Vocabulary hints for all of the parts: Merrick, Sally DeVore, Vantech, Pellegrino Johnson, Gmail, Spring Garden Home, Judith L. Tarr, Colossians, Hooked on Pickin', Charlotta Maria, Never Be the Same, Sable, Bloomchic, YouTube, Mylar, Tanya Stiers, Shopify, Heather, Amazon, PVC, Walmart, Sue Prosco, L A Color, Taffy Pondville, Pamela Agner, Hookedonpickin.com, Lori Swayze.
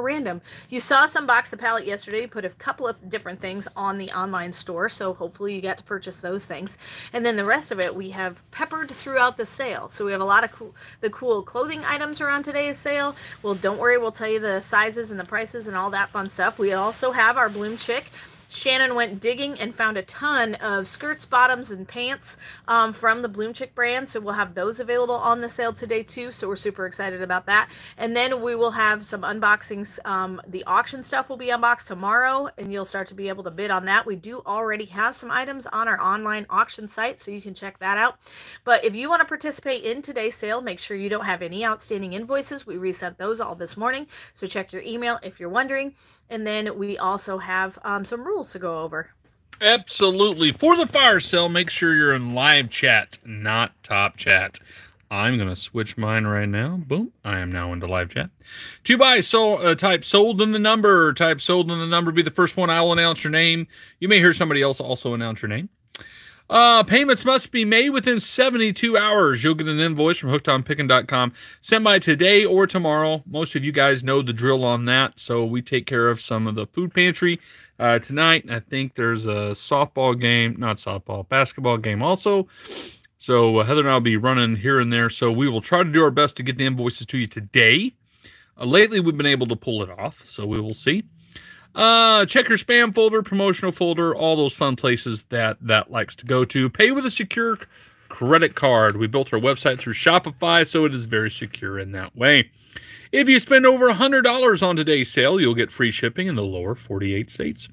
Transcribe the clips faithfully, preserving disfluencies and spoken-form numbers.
were random. You saw some box to palette yesterday, put a couple of different things on the online store, so hopefully you got to purchase those things. And then the rest of it we have peppered throughout the sale. So we have a lot of cool, the cool clothing items are on today's sale. Well, don't worry, we'll tell you the sizes and the prices and all that fun stuff. We also have our Bloomchic. Shannon went digging and found a ton of skirts, bottoms, and pants um, from the Bloomchic brand. So we'll have those available on the sale today too. So we're super excited about that. And then we will have some unboxings. Um, the auction stuff will be unboxed tomorrow, and you'll start to be able to bid on that. We do already have some items on our online auction site, so you can check that out. But if you want to participate in today's sale, make sure you don't have any outstanding invoices. We resent those all this morning. So check your email if you're wondering. And then we also have um, some rules to go over. Absolutely. For the fire sale, make sure you're in live chat, not top chat. I'm going to switch mine right now. Boom. I am now into live chat. To buy, so, uh, type sold in the number. Type sold in the number. Be the first one. I will announce your name. You may hear somebody else also announce your name. Uh, payments must be made within seventy-two hours. You'll get an invoice from hooked on pickin dot com sent by today or tomorrow. Most of you guys know the drill on that, so we take care of some of the food pantry uh, tonight. I think there's a softball game, not softball, basketball game also. So uh, Heather and I will be running here and there, so we will try to do our best to get the invoices to you today. Uh, lately, we've been able to pull it off, so we will see. Uh, check your spam folder, promotional folder, all those fun places that that likes to go to. Pay with a secure credit card. We built our website through Shopify, so it is very secure in that way. If you spend over one hundred dollars on today's sale, you'll get free shipping in the lower forty-eight states.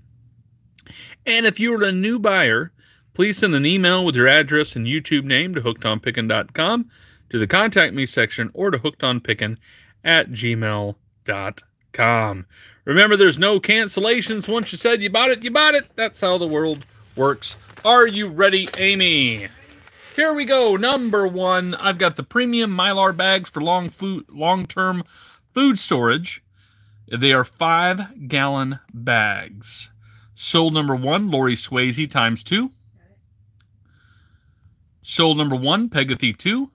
And if you are a new buyer, please send an email with your address and YouTube name to hooked on pickin dot com, to the Contact Me section, or to hooked on pickin at gmail dot com. Remember, there's no cancellations. Once you said you bought it, you bought it. That's how the world works. Are you ready, Amy? Here we go. Number one, I've got the premium Mylar bags for long food, long-term food storage. They are five-gallon bags. Sold number one, Lori Swayze times two. Sold number one, Pegathy two.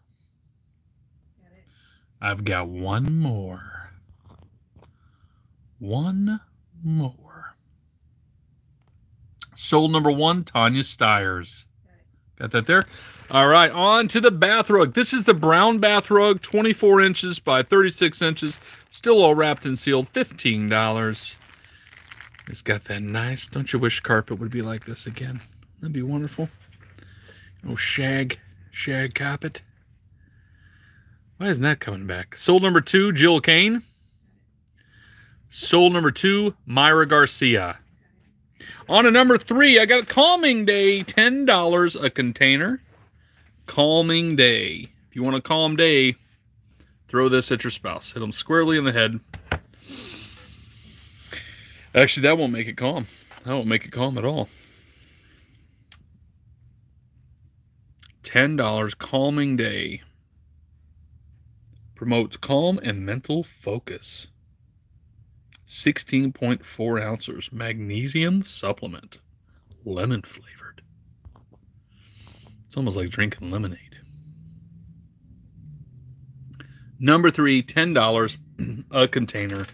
I've got one more. One more. Sold number one, Tanya Stiers. Got that there? All right, on to the bath rug. This is the brown bath rug, twenty-four inches by thirty-six inches, still all wrapped and sealed, fifteen dollars. It's got that nice, don't you wish carpet would be like this again? That'd be wonderful. Oh, shag, shag carpet. Why isn't that coming back? Sold number two, Jill Kane. Sold number two, Myra Garcia. On to number three, I got Calming Day, ten dollars a container. Calming Day. If you want a calm day, throw this at your spouse. Hit them squarely in the head. Actually, that won't make it calm. That won't make it calm at all. ten dollars Calming Day. Promotes calm and mental focus. sixteen point four ounces magnesium supplement, lemon flavored. It's almost like drinking lemonade. Number three, ten dollars a container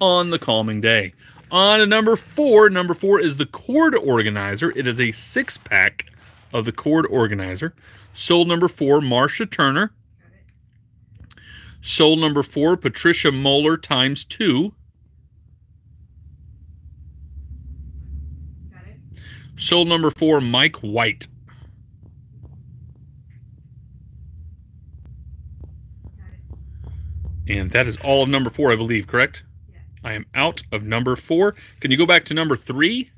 on the Calming Day. On to number four. Number four is the cord organizer. It is a six pack of the cord organizer. Sold number four, Marsha Turner. Sold number four, Patricia Moeller times two. Sold number four, Mike White. And that is all of number four, I believe, correct? Yes. I am out of number four. Can you go back to number three?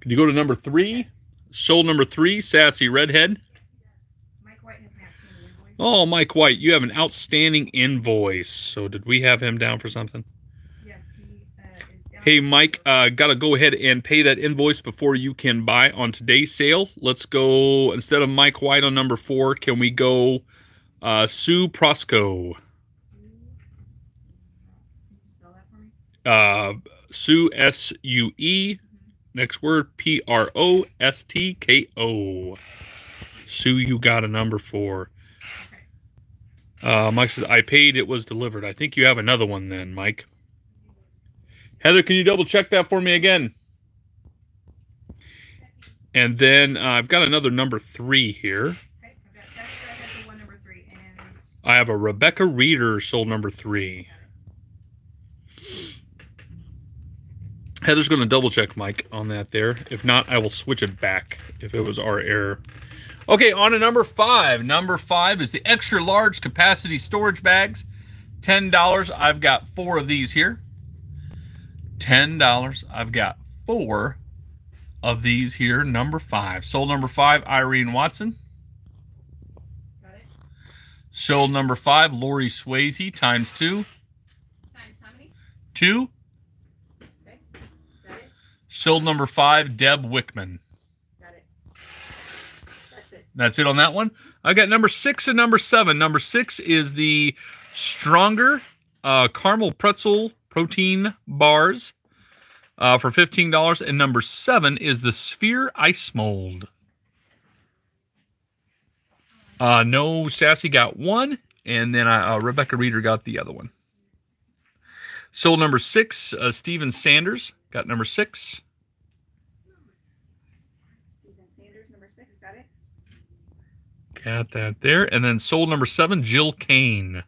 Can you go to number three? Sold number three, Sassy Redhead. Mike White has an outstanding invoice. Oh, Mike White, you have an outstanding invoice. So did we have him down for something? Hey, Mike, uh, got to go ahead and pay that invoice before you can buy on today's sale. Let's go, instead of Mike White on number four, can we go uh, Sue Prosco? Uh, Sue, S U E, next word, P R O S T K O. Sue, you got a number four. Uh, Mike says, I paid, it was delivered. I think you have another one then, Mike. Heather, can you double check that for me again? And then uh, I've got another number three here. Okay, I've got that, I've got the one number three, and... I have a Rebecca Reeder sold number three. Heather's going to double check, Mike, on that there. If not, I will switch it back if it was our error. Okay, on to number five. Number five is the extra large capacity storage bags. ten dollars. I've got four of these here. ten dollars. I've got four of these here. Number five. Sold number five, Irene Watson. Got it. Sold number five, Lori Swayze, times two. Times how many? Two. Okay. Got it. Sold number five, Deb Wickman. Got it. That's it. That's it on that one. I got number six and number seven. Number six is the Stronger uh, Caramel Pretzel Protein Bars uh, for fifteen dollars. And number seven is the Sphere Ice Mold. Uh, no, Sassy got one, and then I, uh, Rebecca Reeder got the other one. Sold number six, uh, Steven Sanders got number six. Steven Sanders, number six, got it. Got that there. And then sold number seven, Jill Kane.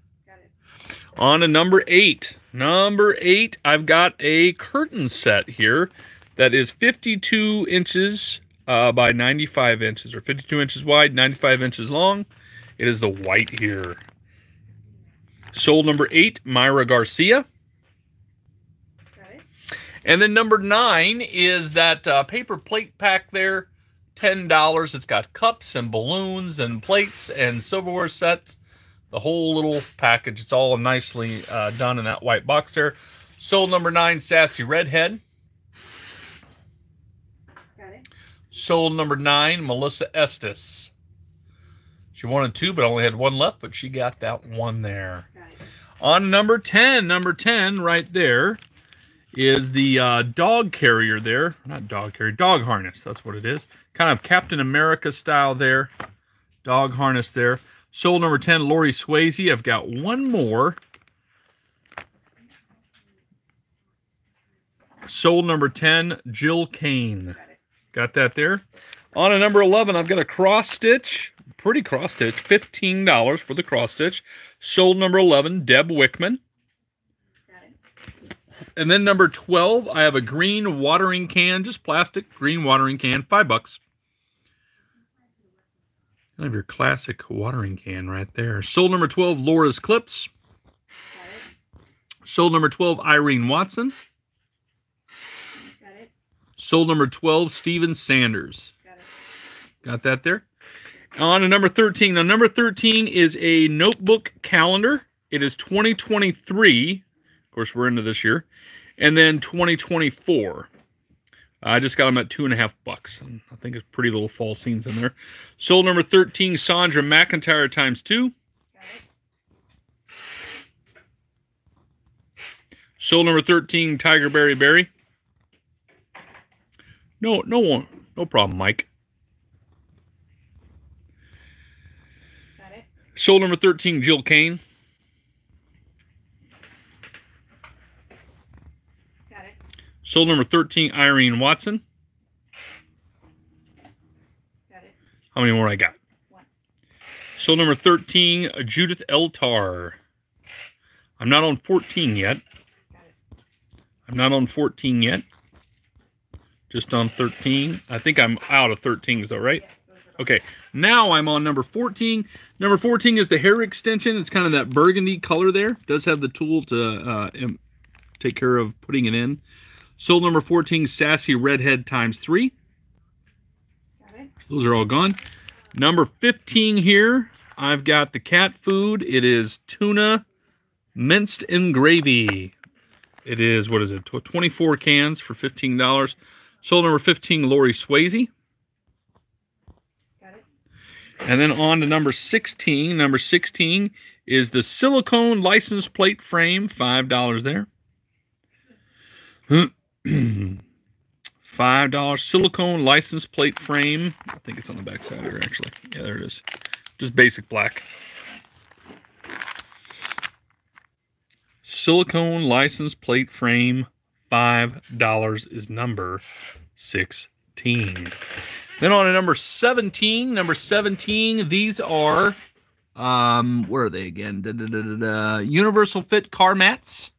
On to number eight. Number eight, I've got a curtain set here that is fifty-two inches uh, by ninety-five inches, or fifty-two inches wide, ninety-five inches long. It is the white here. Sold number eight, Myra Garcia. Got it. And then number nine is that uh, paper plate pack there, ten dollars. It's got cups and balloons and plates and silverware sets. The whole little package. It's all nicely uh, done in that white box there. Sold number nine, Sassy Redhead. Got it. Sold number nine, Melissa Estes. She wanted two, but only had one left, but she got that one there. Got it. On number ten, number ten right there is the uh, dog carrier there. Not dog carrier, dog harness. That's what it is. Kind of Captain America style there. Dog harness there. Sold number ten, Lori Swayze. I've got one more. Sold number ten, Jill Kane. Got that there. On to number eleven, I've got a cross stitch. Pretty cross stitch. fifteen dollars for the cross stitch. Sold number eleven, Deb Wickman. And then number twelve, I have a green watering can. Just plastic, green watering can. Five bucks. I have your classic watering can right there. Sold number twelve, Laura's Clips. Got it. Sold number twelve, Irene Watson. Got it. Sold number twelve, Steven Sanders. Got it. Got that there. On to number thirteen. Now, number thirteen is a notebook calendar. It is twenty twenty-three. Of course, we're into this year. And then twenty twenty-four. I just got them at two and a half bucks. And I think it's pretty little fall scenes in there. Sold number thirteen, Sandra McIntyre times two. Got it. Sold number thirteen, Tiger Berry Berry. No, no one, no problem, Mike. Got it. Sold number thirteen, Jill Kane. Sold number thirteen, Irene Watson. Got it. How many more I got? One. Sold number thirteen, Judith Eltar. I'm not on fourteen yet. Got it. I'm not on fourteen yet. Just on thirteen. I think I'm out of thirteens though, right? Yes, those are okay. Now I'm on number fourteen. Number fourteen is the hair extension. It's kind of that burgundy color there. It does have the tool to uh, take care of putting it in. Sold number fourteen, Sassy Redhead times three. Got it. Those are all gone. Number fifteen here, I've got the cat food. It is tuna minced in gravy. It is, what is it, twenty-four cans for fifteen dollars. Sold number fifteen, Lori Swayze. Got it. And then on to number sixteen. Number sixteen is the silicone license plate frame, five dollars there. five dollars silicone license plate frame. I think it's on the back side here, actually. Yeah, there it is. Just basic black. silicone license plate frame, five dollars is number sixteen. Then on to number seventeen. Number seventeen, these are, um, where are they again? Da, da, da, da, da. Universal Fit car mats.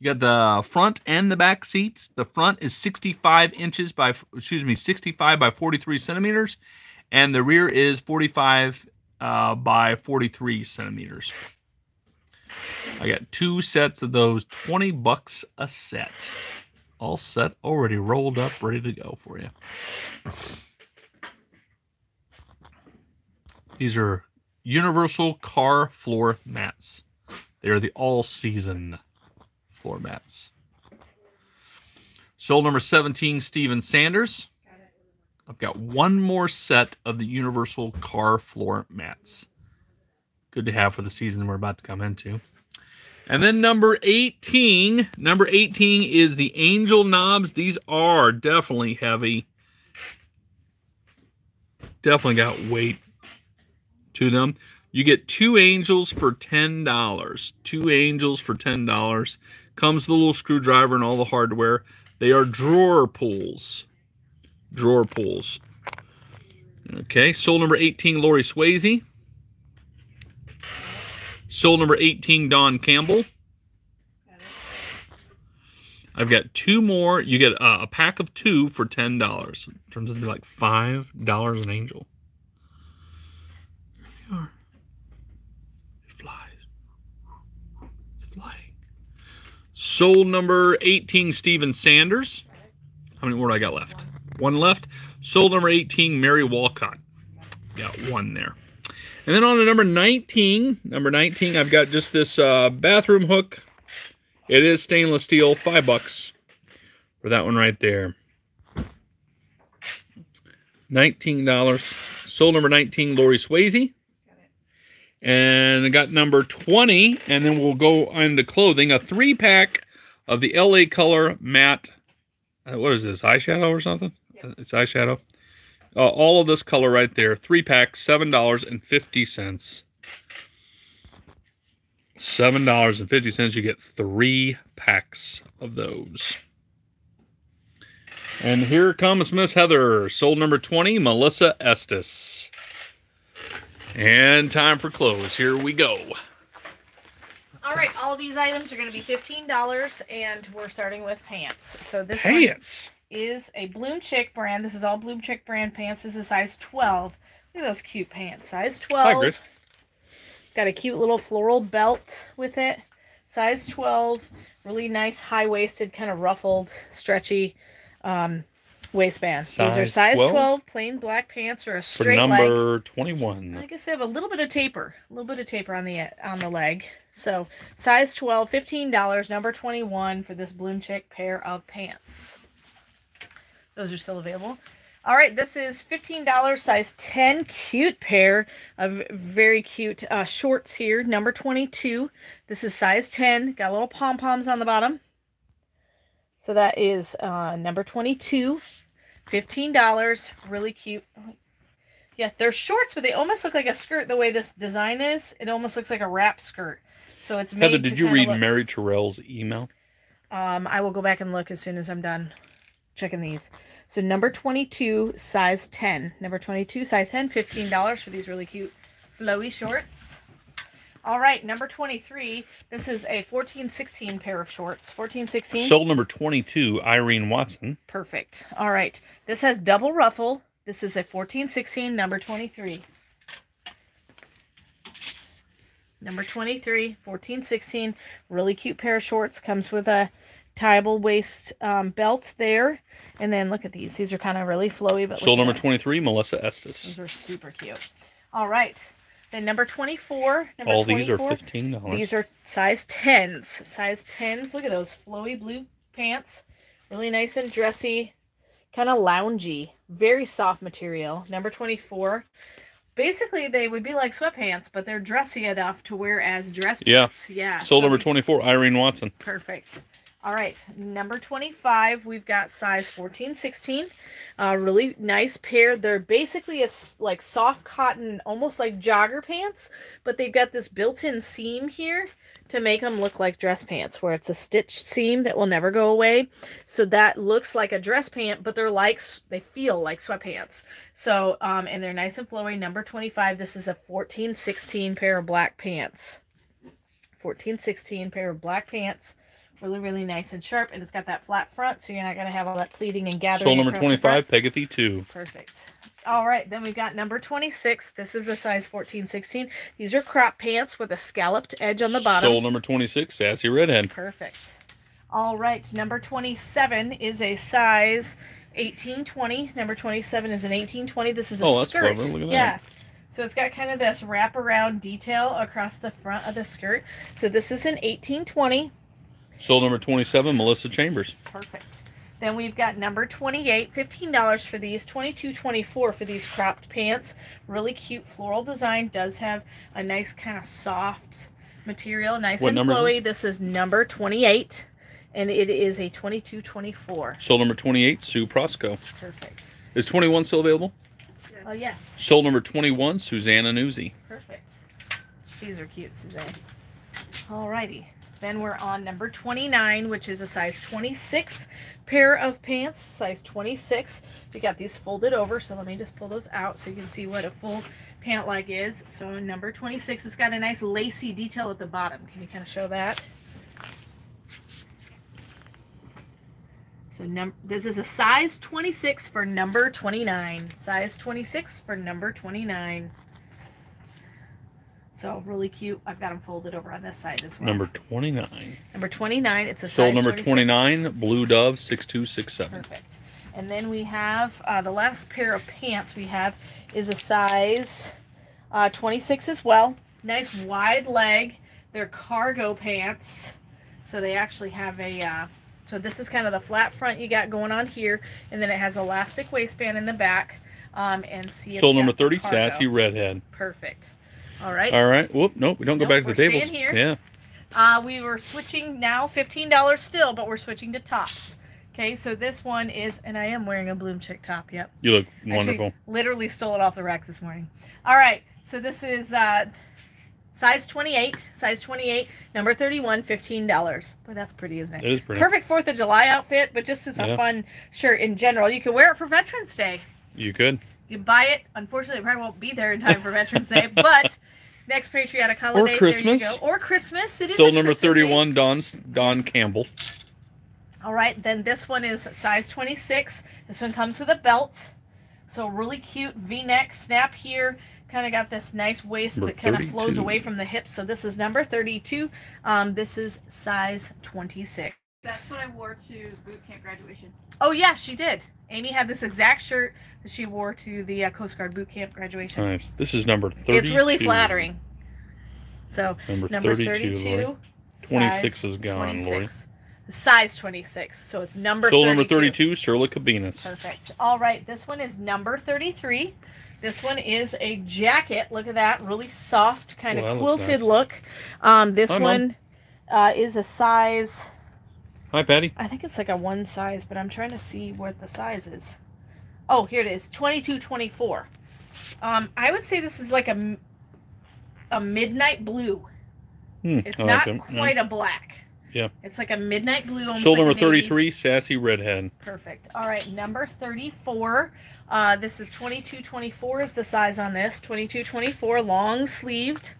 You got the front and the back seats. The front is sixty-five inches by, excuse me, sixty-five by forty-three centimeters. And the rear is forty-five uh, by forty-three centimeters. I got two sets of those, twenty bucks a set. All set, already rolled up, ready to go for you. These are universal car floor mats. They are the all-season floor mats. Sold number seventeen, Steven Sanders. I've got one more set of the universal car floor mats. Good to have for the season we're about to come into. And then number eighteen. Number eighteen is the Angel Knobs. These are definitely heavy. Definitely got weight to them. You get two angels for ten dollars. Two angels for ten dollars. Comes the little screwdriver and all the hardware. They are drawer pulls. Drawer pulls. Okay, sold number eighteen, Lori Swayze. Sold number eighteen, Don Campbell. I've got two more. You get uh, a pack of two for ten dollars. Turns out to be like five dollars an angel. There they are. It flies. It's flying. Sold number eighteen, Steven Sanders. How many more do I got left? One left. Sold number eighteen, Mary Walcott. Got one there. And then on to number nineteen. Number nineteen, I've got just this uh, bathroom hook. It is stainless steel. Five bucks for that one right there. nineteen dollars. Sold number nineteen, Lori Swayze. And I got number twenty. And then we'll go into clothing. A three pack of the L A Color matte. Uh, what is this? Eyeshadow or something? Yep. It's eyeshadow. Uh, all of this color right there. Three packs, seven dollars and fifty cents. seven dollars and fifty cents, you get three packs of those. And here comes Miss Heather. Sold number twenty, Melissa Estes. And time for clothes. Here we go. All right, all these items are going to be fifteen dollars, and we're starting with pants. So this pants. One is a Bloomchic brand. This is all Bloomchic brand pants. This is a size twelve. Look at those cute pants. Size twelve. Hi, got a cute little floral belt with it. Size twelve. Really nice high-waisted, kind of ruffled, stretchy um, waistband. Size These are size twelve. twelve plain black pants or a straight leg. For number leg. twenty-one. I guess they have a little bit of taper. A little bit of taper on the on the leg. So size twelve, fifteen dollars, number twenty-one for this Bloomchic pair of pants. Those are still available. All right, this is fifteen dollars, size ten, cute pair of very cute uh, shorts here, number twenty-two. This is size ten, got little pom-poms on the bottom. So that is uh, number twenty-two, fifteen dollars, really cute. Yeah, they're shorts, but they almost look like a skirt the way this design is. It almost looks like a wrap skirt. So it's made Heather, did you read look... Mary Terrell's email? Um, I will go back and look as soon as I'm done checking these. So number twenty-two, size ten. Number twenty-two, size ten, fifteen dollars for these really cute flowy shorts. All right, number twenty-three. This is a fourteen sixteen pair of shorts. fourteen sixteen. Sold number twenty-two, Irene Watson. Perfect. All right. This has double ruffle. This is a fourteen sixteen, number twenty-three. Number twenty-three, fourteen sixteen, really cute pair of shorts. Comes with a tieable waist um, belt there. And then look at these. These are kind of really flowy. But sold number twenty-three, Melissa Estes. These are super cute. All right. Then number twenty-four. Number All twenty-four, these are fifteen dollars. These are size tens. Size tens. Look at those flowy blue pants. Really nice and dressy. Kind of loungy. Very soft material. Number twenty-four. Basically, they would be like sweatpants, but they're dressy enough to wear as dress pants. Yeah. yeah sold so number twenty-four, Irene Watson. Perfect. All right, number twenty-five, we've got size fourteen sixteen. Uh, really nice pair. They're basically a, like soft cotton, almost like jogger pants, but they've got this built-in seam here to make them look like dress pants, where it's a stitched seam that will never go away. So that looks like a dress pant, but they're like, they feel like sweatpants. So, um, and they're nice and flowy. Number twenty-five, this is a fourteen sixteen pair of black pants. fourteen sixteen pair of black pants. Really, really nice and sharp. And it's got that flat front, so you're not going to have all that pleating and gathering. Sole number twenty-five, Pegathy two. Perfect. All right, then we've got number twenty-six. This is a size fourteen sixteen. These are crop pants with a scalloped edge on the bottom. Sole number twenty-six, Sassy Redhead. Perfect. All right, number twenty-seven is a size eighteen twenty. Number twenty-seven is an eighteen twenty. This is a oh, skirt. That's clever. Look at yeah. that. So it's got kind of this wraparound detail across the front of the skirt. So this is an eighteen twenty. Sole number twenty-seven, Melissa Chambers. Perfect. Then we've got number twenty-eight, fifteen dollars for these, twenty-two twenty-four for these cropped pants. Really cute floral design. Does have a nice kind of soft material, nice what and flowy. Is this? This is number twenty-eight, and it is a twenty-two twenty-four. Sole number twenty-eight, Sue Prosco. Perfect. Is twenty-one still available? Oh, uh, yes. Sole number twenty-one, Susanna Nuzzi. Perfect. These are cute, Suzanne. All righty. Then we're on number twenty-nine, which is a size twenty-six pair of pants, size twenty-six. We got these folded over, so let me just pull those out so you can see what a full pant leg is. So number twenty-six, it's got a nice lacy detail at the bottom. Can you kind of show that? So num this is a size twenty-six for number twenty-nine. Size twenty-six for number twenty-nine. So really cute. I've got them folded over on this side as well. Number twenty-nine. Number twenty-nine. It's a size twenty-six. Sole number twenty-nine, Blue Dove six two six seven. Perfect. And then we have uh, the last pair of pants we have is a size uh, twenty-six as well. Nice wide leg. They're cargo pants. So they actually have a... Uh, so this is kind of the flat front you got going on here. And then it has elastic waistband in the back. Um, and see Sole number thirty, cargo. Sassy Redhead. Perfect. All right. All right. Whoop. Nope. We don't nope, go back to the tables. We're staying here. Yeah. Uh, we were switching now. fifteen dollars still, but we're switching to tops. Okay. So this one is, and I am wearing a Bloomchic top. Yep. You look wonderful. Actually, literally stole it off the rack this morning. All right. So this is uh, size twenty-eight. Size twenty-eight. Number thirty-one. fifteen dollars. Boy, that's pretty, isn't it? It is pretty. Perfect Fourth of July outfit, but just as a yeah. fun shirt in general. You could wear it for Veterans Day. You could. You buy it. Unfortunately, it probably won't be there in time for Veterans Day, but next patriotic holiday, or Christmas. There you go. Or Christmas. It is Sole number thirty-one, Don, Don Campbell. All right, then this one is size twenty-six. This one comes with a belt. So really cute V-neck snap here. Kind of got this nice waist number that kind of flows away from the hips. So this is number thirty-two. Um, this is size twenty-six. That's what I wore to boot camp graduation. Oh, yeah, she did. Amy had this exact shirt that she wore to the uh, Coast Guard boot camp graduation. Nice. This is number thirty-two. It's really flattering. So, number, number thirty-two. thirty-two twenty-six is gone, twenty-six. Lori. Size twenty-six. So, it's number Sole thirty-two. Sole number thirty-two, Shirla Cabinas. Perfect. All right. This one is number thirty-three. This one is a jacket. Look at that. Really soft, kind of well, quilted nice. Look. Um, this Hi, one uh, is a size... Hi, Patty. I think it's like a one size, but I'm trying to see what the size is. Oh, here it is, twenty-two twenty-four. Um, I would say this is like a a midnight blue. Hmm, it's I not like quite yeah. a black. Yeah. It's like a midnight blue. Sole number thirty-three, Sassy Redhead. Perfect. All right, number thirty-four. Uh, this is twenty-two twenty-four is the size on this. twenty-two twenty-four, long sleeved,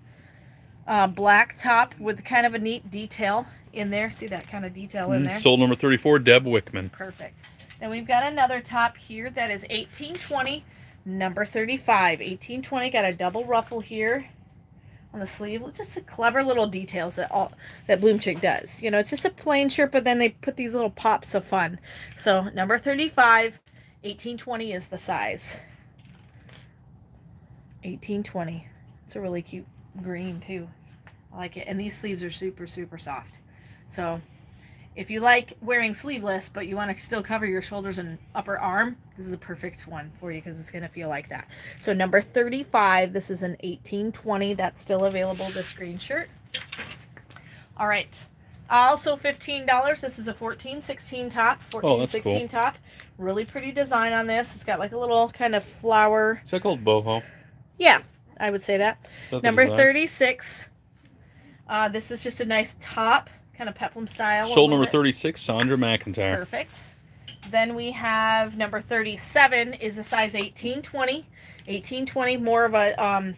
uh, black top with kind of a neat detail in there. See that kind of detail in there? Sole number thirty-four, Deb Wickman. Perfect. Then we've got another top here that is eighteen twenty, number thirty-five. eighteen twenty, got a double ruffle here on the sleeve. Just the clever little details that all that Bloomchic does. You know, it's just a plain shirt, but then they put these little pops of fun. So number thirty-five, eighteen twenty is the size. eighteen twenty. It's a really cute green, too. I like it. And these sleeves are super, super soft. So if you like wearing sleeveless, but you want to still cover your shoulders and upper arm, this is a perfect one for you because it's going to feel like that. So number thirty-five, this is an eighteen twenty. That's still available, this green shirt. All right. Also fifteen dollars. This is a fourteen sixteen top. fourteen sixteen oh, cool. top. Really pretty design on this. It's got like a little kind of flower. It's like old boho. Yeah, I would say that. Number thirty-six. Uh, this is just a nice top, kind of peplum style. Sold number thirty-six, Sandra McIntyre. Perfect. Then we have number thirty-seven is a size eighteen twenty. eighteen twenty, more of a um,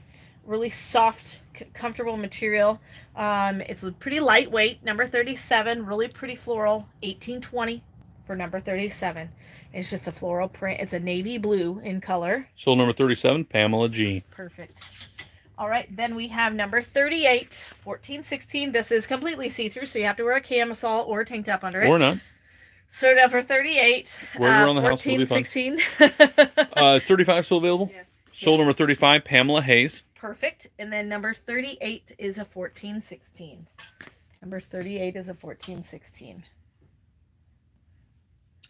really soft, c comfortable material. Um, it's pretty lightweight. Number thirty-seven, really pretty floral. eighteen twenty for number thirty-seven. It's just a floral print. It's a navy blue in color. Sold number thirty-seven, Pamela G. Perfect. All right, then we have number thirty-eight, fourteen sixteen. This is completely see-through, so you have to wear a camisole or a tank top under it. Or not. So number thirty-eight, wherever uh, on the house, it'll be fun. sixteen. uh, thirty-five still available? Yes. Sold number thirty-five, Pamela Hayes. Perfect. And then number thirty-eight is a fourteen sixteen. Number thirty-eight is a fourteen sixteen.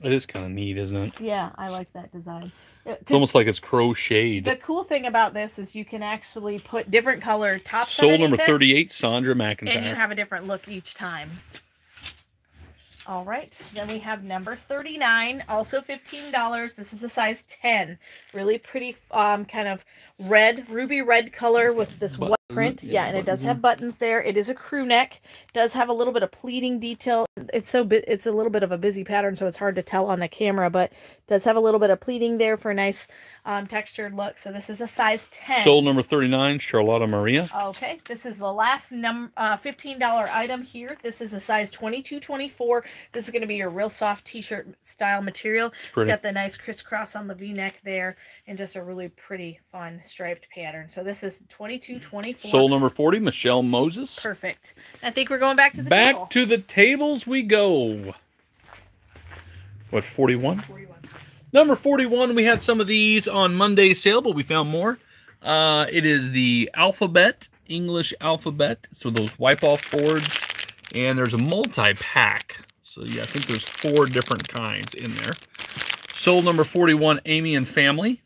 It is kind of neat, isn't it? Yeah, I like that design. It's almost like it's crocheted. The cool thing about this is you can actually put different color tops. Sold number thirty-eight, Sandra McIntyre. And you have a different look each time. All right. Then we have number thirty-nine, also fifteen dollars. This is a size ten. Really pretty um, kind of red, ruby red color with this white print. Yeah, yeah, and it does have buttons there. It is a crew neck. Does have a little bit of pleating detail. It's so it's a little bit of a busy pattern, so it's hard to tell on the camera, but does have a little bit of pleating there for a nice um, textured look. So this is a size ten. Sold number thirty-nine, Charlotta Maria. Okay. This is the last num uh, fifteen dollar item here. This is a size twenty-two twenty-four. This is going to be your real soft t-shirt style material. Pretty. It's got the nice crisscross on the V-neck there and just a really pretty fun striped pattern. So this is twenty-two twenty-four. Sold number forty, Michelle Moses. Perfect. I think we're going back to the back table. Back to the tables we go. What, forty-one? forty-one. Number forty-one, we had some of these on Monday's sale, but we found more. Uh, it is the alphabet, English alphabet. So those wipe-off boards. And there's a multi-pack. So, yeah, I think there's four different kinds in there. Sold number forty-one, Amy and Family.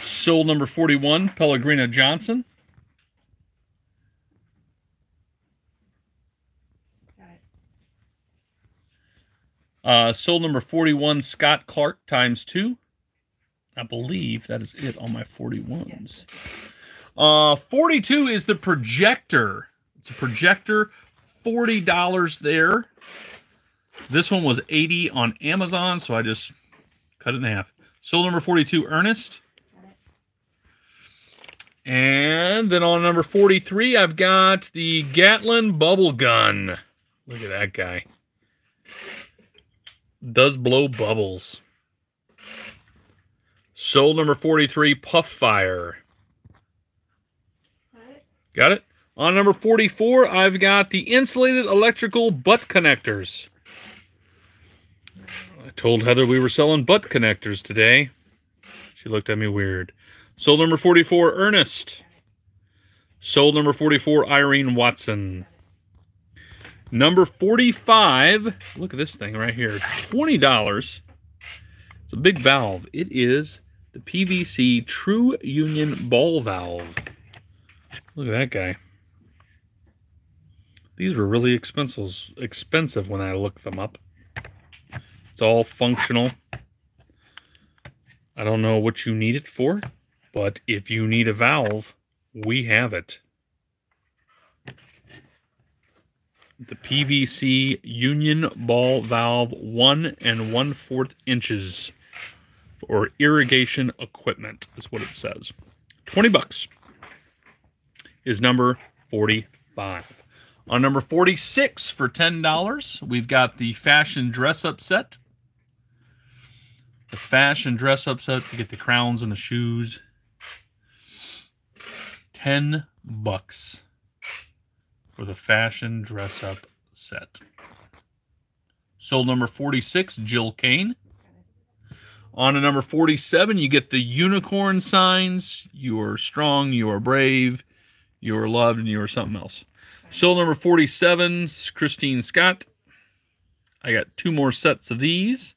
Sold number forty-one, Pellegrino Johnson. Uh, sold number forty-one, Scott Clark times two. I believe that is it on my forty-ones. Uh, forty-two is the projector. It's a projector. forty dollars there. This one was eighty on Amazon, so I just cut it in half. Sold number forty-two, Ernest. And then on number forty-three, I've got the Gatlin Bubble Gun. Look at that guy. Does blow bubbles. Sold number forty-three, Puff Fire. Got it? On number forty-four, I've got the insulated electrical butt connectors. I told Heather we were selling butt connectors today. She looked at me weird. Sold number forty-four, Ernest. Sold number forty-four, Irene Watson. Number forty-five, look at this thing right here. It's twenty dollars. It's a big valve. It is the P V C True Union Ball Valve. Look at that guy. These were really expensive expensive when I looked them up. It's all functional. I don't know what you need it for, but if you need a valve, we have it. The P V C Union Ball Valve one and one fourth inches for irrigation equipment is what it says. twenty bucks is number forty-five. On number forty-six for ten dollars, we've got the fashion dress-up set. The fashion dress-up set, you get the crowns and the shoes. ten bucks for the fashion dress-up set. Sold number forty-six, Jill Kane. On to number forty-seven, you get the unicorn signs. You are strong, you are brave, you are loved, and you are something else. Sold number forty-seven, Christine Scott. I got two more sets of these.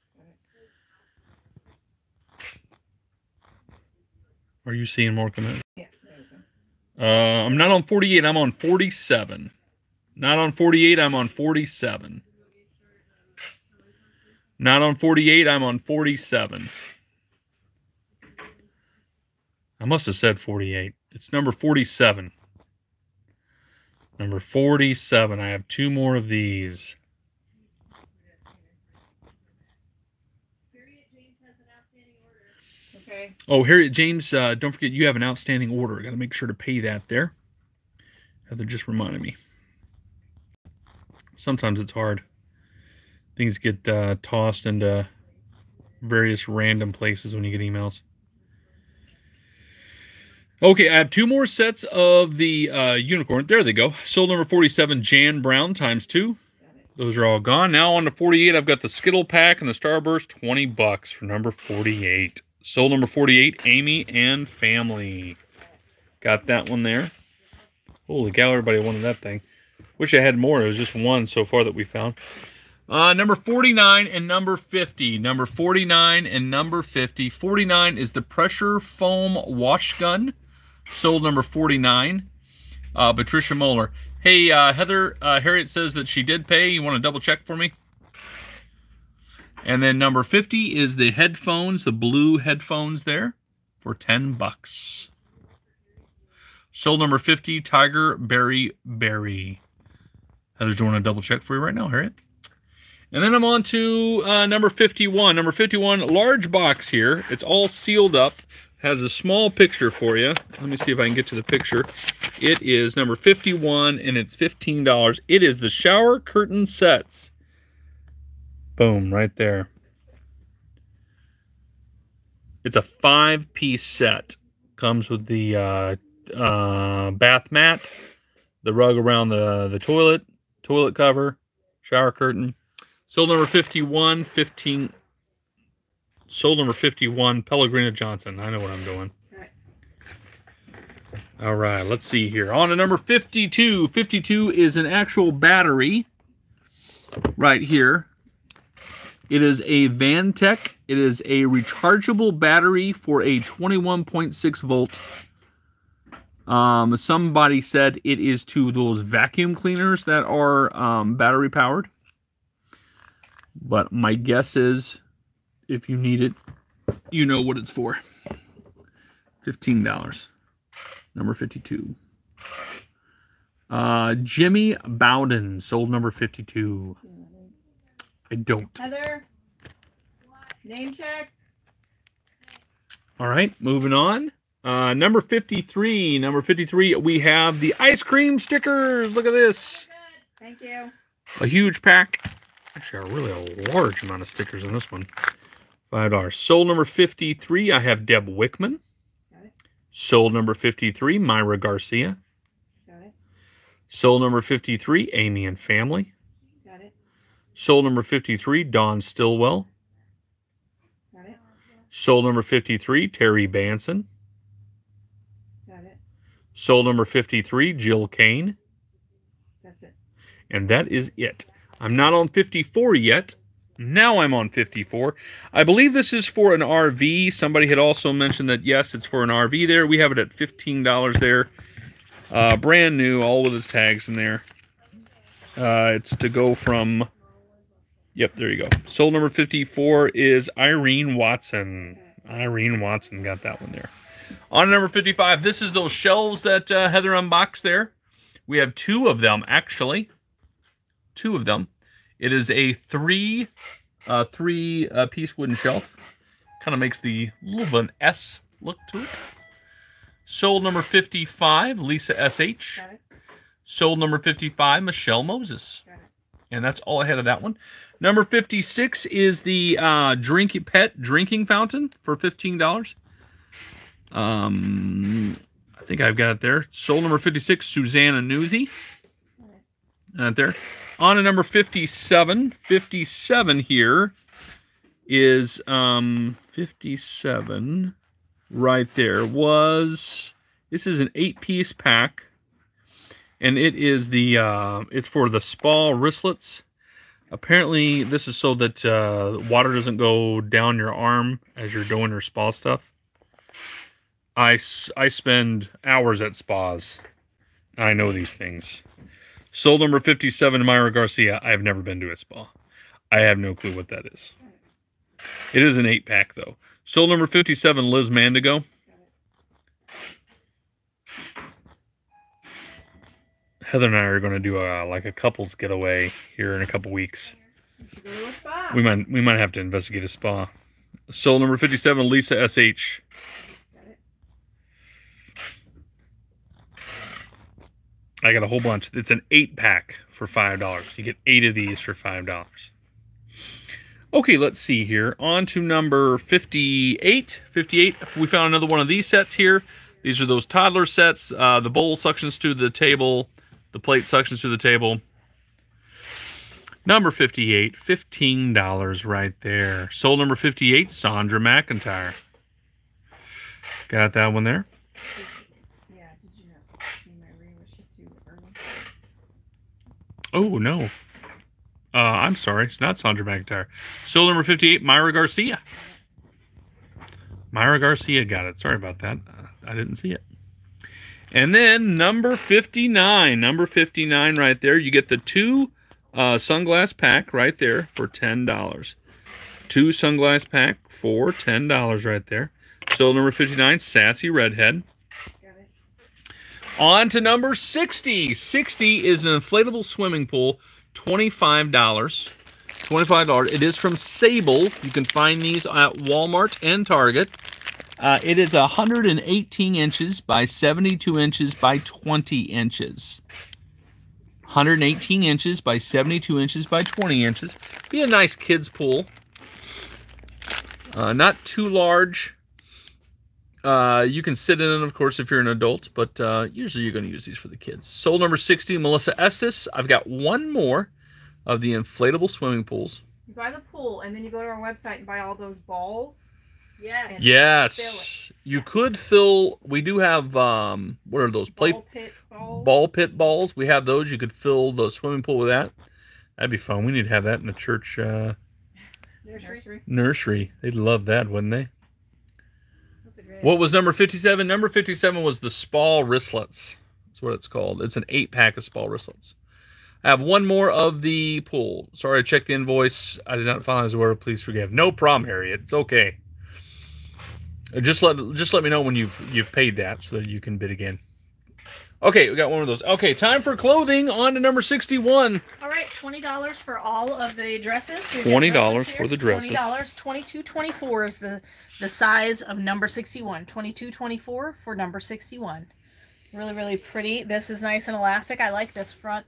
Are you seeing more come in? Yeah. Uh, I'm not on forty-eight. I'm on forty-seven. Not on forty-eight. I'm on forty-seven. Not on forty-eight. I'm on forty-seven. I must have said forty-eight. It's number forty-seven. Number forty-seven. I have two more of these. Okay. Oh, Harriet James, uh, don't forget you have an outstanding order. Got to make sure to pay that there. Heather just reminded me. Sometimes it's hard. Things get uh, tossed into various random places when you get emails. Okay, I have two more sets of the uh, unicorn. There they go. Sold number forty-seven, Jan Brown, times two. Those are all gone. Now on to forty-eight, I've got the Skittle Pack and the Starburst, twenty bucks for number forty-eight. Sold number forty-eight, Amy and Family. Got that one there. Holy cow, everybody wanted that thing. Wish I had more. It was just one so far that we found. Uh, number forty-nine and number fifty. Number forty-nine and number fifty. forty-nine is the Pressure Foam Wash Gun. Sold number forty-nine. Uh, Patricia Moeller. Hey, uh, Heather, uh, Harriet says that she did pay. You want to double check for me? And then number fifty is the headphones, the blue headphones there for ten bucks. Sold number fifty, Tiger Berry Berry. Heather, do you want to double check for you right now, Harriet? And then I'm on to uh, number fifty-one. Number fifty-one, large box here. It's all sealed up. Has a small picture for you. Let me see if I can get to the picture. It is number fifty-one, and it's fifteen dollars. It is the shower curtain sets. Boom, right there. It's a five-piece set. Comes with the uh, uh, bath mat, the rug around the, the toilet, toilet cover, shower curtain. Sold number fifty-one, fifteen. Sold number fifty-one, Pellegrina Johnson. I know what I'm doing. All right. All right, let's see here. On to number fifty-two. fifty-two is an actual battery right here. It is a Vantech. It is a rechargeable battery for a twenty-one point six volt. Um, somebody said it is to those vacuum cleaners that are um, battery powered. But my guess is, if you need it, you know what it's for. fifteen dollars. Number fifty-two. Uh, Jimmy Bowden sold number fifty-two. I don't. Heather, name check. All right, moving on. Uh, number fifty-three. Number fifty-three, we have the ice cream stickers. Look at this. Thank you. A huge pack. Actually, really a large amount of stickers in this one. five dollars. Sold number fifty-three, I have Deb Wickman. Got it. Sold number fifty-three, Myra Garcia. Got it. Sold number fifty-three, Amy and Family. Got it. Sold number fifty-three, Dawn Stillwell. Got it. Sold number fifty-three, Terry Banson. Got it. Sold number fifty-three, Jill Kane. That's it. And that is it. I'm not on fifty-four yet. Now I'm on fifty-four. I believe this is for an R V. Somebody had also mentioned that, yes, it's for an R V there. We have it at fifteen dollars there. Uh, brand new, all with its tags in there. Uh, it's to go from... Yep, there you go. Sold number fifty-four is Irene Watson. Irene Watson got that one there. On number fifty-five, this is those shelves that uh, Heather unboxed there. We have two of them, actually. Two of them. It is a three, uh, three uh, piece wooden shelf. Kind of makes the little bit of an S look to it. Sold number fifty-five, Lisa S H. Got it. Sold number fifty-five, Michelle Moses. Got it. And that's all I had of that one. Number fifty-six is the uh, drink pet drinking fountain for fifteen dollars. Um, I think I've got it there. Sold number fifty-six, Susanna Newsy. Right there. On to number fifty-seven. fifty-seven here is um, fifty-seven right there was, this is an eight-piece pack, and it is the, uh, it's for the spa wristlets. Apparently, this is so that uh, water doesn't go down your arm as you're doing your spa stuff. I, I spend hours at spas. I know these things. Sold number fifty-seven, Myra Garcia. I have never been to a spa. I have no clue what that is. It is an eight-pack, though. Sold number fifty-seven, Liz Mandigo. Heather and I are going to do a, like a couples getaway here in a couple weeks. We should go to a spa. We might, we might have to investigate a spa. Soul number fifty-seven, Lisa S H. Got it. I got a whole bunch. It's an eight pack for five dollars. You get eight of these for five dollars. Okay, let's see here. On to number fifty-eight. fifty-eight, we found another one of these sets here. These are those toddler sets. Uh, the bowl suctions to the table. The plate suctions to the table. Number fifty-eight, fifteen dollars right there. Soul number fifty-eight, Sandra McIntyre. Got that one there. Yeah, did you not see my ring? Oh, no. Uh, I'm sorry, it's not Sandra McIntyre. Soul number fifty-eight, Myra Garcia. Myra Garcia got it. Sorry about that. I didn't see it. And then number fifty-nine. Number fifty-nine right there. You get the two uh, sunglass pack right there for ten dollars. Two sunglass pack for ten dollars right there. So number fifty-nine, Sassy Redhead. Got it. On to number sixty. sixty is an inflatable swimming pool, twenty-five dollars. twenty-five dollars. It is from Sable. You can find these at Walmart and Target. Uh, it is one hundred eighteen inches by seventy-two inches by twenty inches. one hundred eighteen inches by seventy-two inches by twenty inches. Be a nice kids pool. Uh, not too large. Uh, you can sit in it, of course, if you're an adult, but uh, usually you're going to use these for the kids. Soul number sixty, Melissa Estes. I've got one more of the inflatable swimming pools. You buy the pool, and then you go to our website and buy all those balls. Yes. Yes. You could fill, we do have, um, what are those? Play, ball, pit balls. ball pit balls. We have those. You could fill the swimming pool with that. That'd be fun. We need to have that in the church uh, nursery. nursery. They'd love that, wouldn't they? That's a great what idea. Was number fifty-seven? Number fifty-seven was the Spall Wristlets. That's what it's called. It's an eight-pack of Spall Wristlets. I have one more of the pool. Sorry, I checked the invoice. I did not find his order. Please forgive. No problem, Harriet. It's okay. Just let just let me know when you've you've paid that so that you can bid again. Okay, we got one of those. Okay, time for clothing. On to number sixty-one. All right, twenty dollars for all of the dresses. We've twenty dollars for the dresses. Twenty dollars. Twenty-two twenty-four is the the size of number sixty-one. Twenty-two twenty-four for number sixty-one. Really, really pretty. This is nice and elastic. I like this front.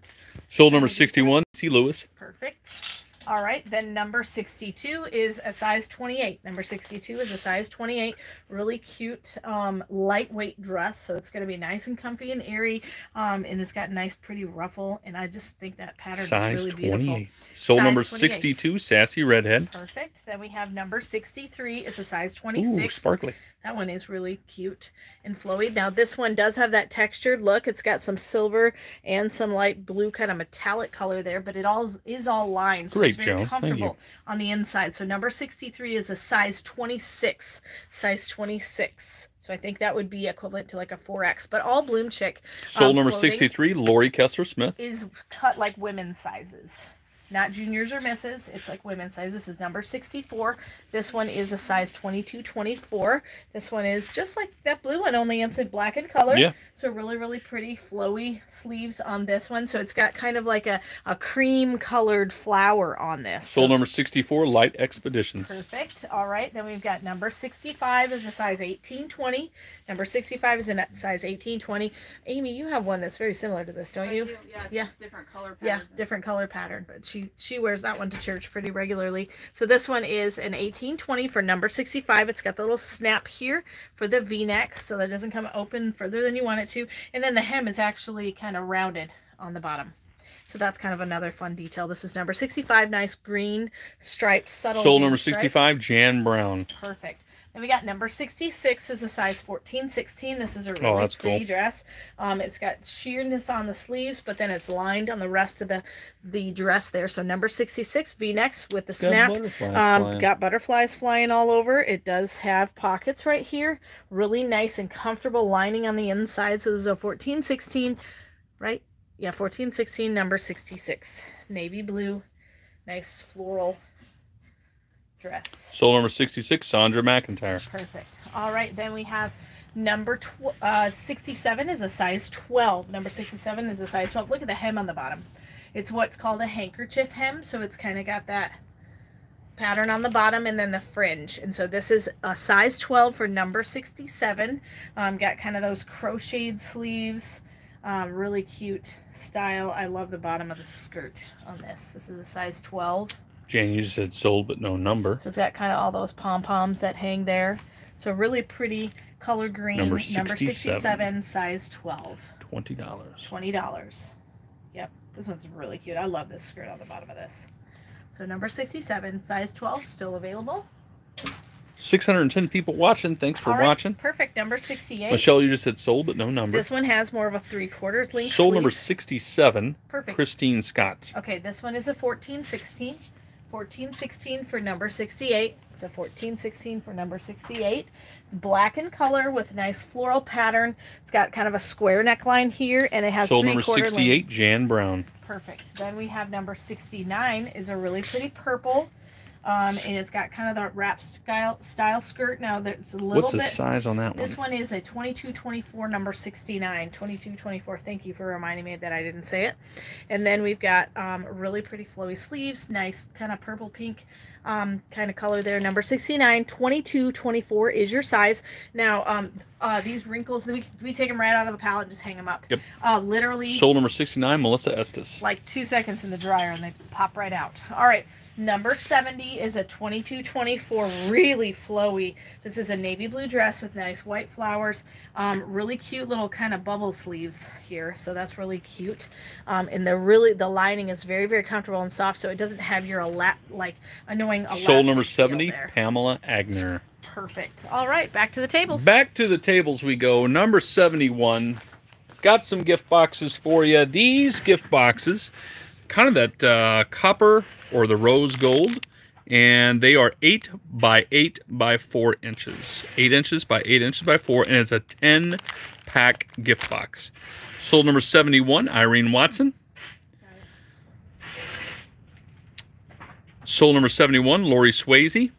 Sold number sixty-one. C. Lewis. Perfect. All right, then number sixty-two is a size twenty-eight. Number sixty-two is a size twenty-eight. Really cute, um, lightweight dress. So it's going to be nice and comfy and airy. Um, and it's got a nice, pretty ruffle. And I just think that pattern size is really beautiful. Soul number sixty-two, Sassy Redhead. Perfect. Then we have number sixty-three. It's a size twenty-six. Ooh, sparkly. That one is really cute and flowy. Now, this one does have that textured look. It's got some silver and some light blue kind of metallic color there, but it all is all lined. So Great. It's very comfortable on the inside. So number sixty-three is a size twenty-six. Size twenty-six. So I think that would be equivalent to like a four X. But all Bloomchic. Soul um, number sixty-three, Lori Kessler Smith. Is cut like women's sizes. Not juniors or misses. It's like women's size. This is number sixty-four. This one is a size twenty-two twenty-four. This one is just like that blue one, only it's in black and color. Yeah. So really, really pretty flowy sleeves on this one. So it's got kind of like a, a cream-colored flower on this. Soul so. Number sixty-four, Light Expeditions. Perfect. All right. Then we've got number sixty-five is a size eighteen twenty. Number sixty-five is a size eighteen twenty. Amy, you have one that's very similar to this, don't I you? Do. Yeah, it's yeah. Just different color pattern. Yeah, different color pattern, but she She, she wears that one to church pretty regularly. So this one is an eighteen twenty for number sixty-five. It's got the little snap here for the V-neck so that it doesn't come open further than you want it to. And then the hem is actually kind of rounded on the bottom. So that's kind of another fun detail. This is number sixty-five. Nice green striped, subtle. Soul number sixty-five, Jan Brown. Perfect. And we got number sixty-six is a size fourteen sixteen. This is a really oh, that's pretty cool. dress. Um, it's got sheerness on the sleeves, but then it's lined on the rest of the, the dress there. So number sixty-six, V-necks with the it's snap. Got butterflies, um, got butterflies flying all over. It does have pockets right here. Really nice and comfortable lining on the inside. So this is a fourteen sixteen, right? Yeah, fourteen sixteen, number sixty-six. Navy blue, nice floral dress. Soul number sixty-six, Sandra McIntyre. Perfect. All right, then we have Number tw- uh, sixty-seven is a size twelve. Number sixty-seven is a size twelve. Look at the hem on the bottom. It's what's called a handkerchief hem, so it's kind of got that pattern on the bottom and then the fringe. And so this is a size twelve for number sixty-seven. Um, got kind of those crocheted sleeves. Um, really cute style. I love the bottom of the skirt on this. This is a size twelve. Jane, you just said sold but no number. So it's got kind of all those pom-poms that hang there. So really pretty color green. Number sixty-seven, number sixty-seven, size twelve. twenty dollars. twenty dollars. Yep. This one's really cute. I love this skirt on the bottom of this. So number sixty-seven, size twelve, still available. six hundred ten people watching. Thanks for right, watching. Perfect. Number sixty-eight. Michelle, you just said sold, but no number. This one has more of a three-quarters length sold sleeve. Number sixty-seven. Perfect. Christine Scott. Okay, this one is a fourteen sixteen. fourteen sixteen for number sixty-eight. It's a fourteen sixteen for number sixty-eight. It's black in color with a nice floral pattern. It's got kind of a square neckline here, and it has sold number sixty-eight, length. Jan Brown. Perfect. Then we have number sixty-nine is a really pretty purple. Um, and it's got kind of that wrap style, style skirt. Now that's a little bit. What's the bit, size on that one? This one is a twenty-two twenty-four, number sixty-nine. twenty-two twenty-four. Thank you for reminding me that I didn't say it. And then we've got um, really pretty flowy sleeves, nice kind of purple pink um, kind of color there. Number sixty-nine, twenty-two twenty-four is your size. Now um, uh, these wrinkles, we we take them right out of the palette and just hang them up. Yep. Uh, literally. Sold number sixty-nine, Melissa Estes. Like two seconds in the dryer and they pop right out. All right. Number seventy is a twenty-two twenty-four, really flowy. This is a navy blue dress with nice white flowers. Um, really cute little kind of bubble sleeves here, so that's really cute. Um, and the really the lining is very very comfortable and soft, so it doesn't have your ala- like annoying elastic feel there. Sold number seventy, Pamela Agner. Perfect. All right, back to the tables. Back to the tables we go. Number seventy-one. Got some gift boxes for you. These gift boxes, kind of that uh, copper or the rose gold, and they are eight by eight by four inches, eight inches by eight inches by four, and it's a ten pack gift box. Sold number seventy-one, Irene Watson. Sold number seventy-one, Lori Swayze.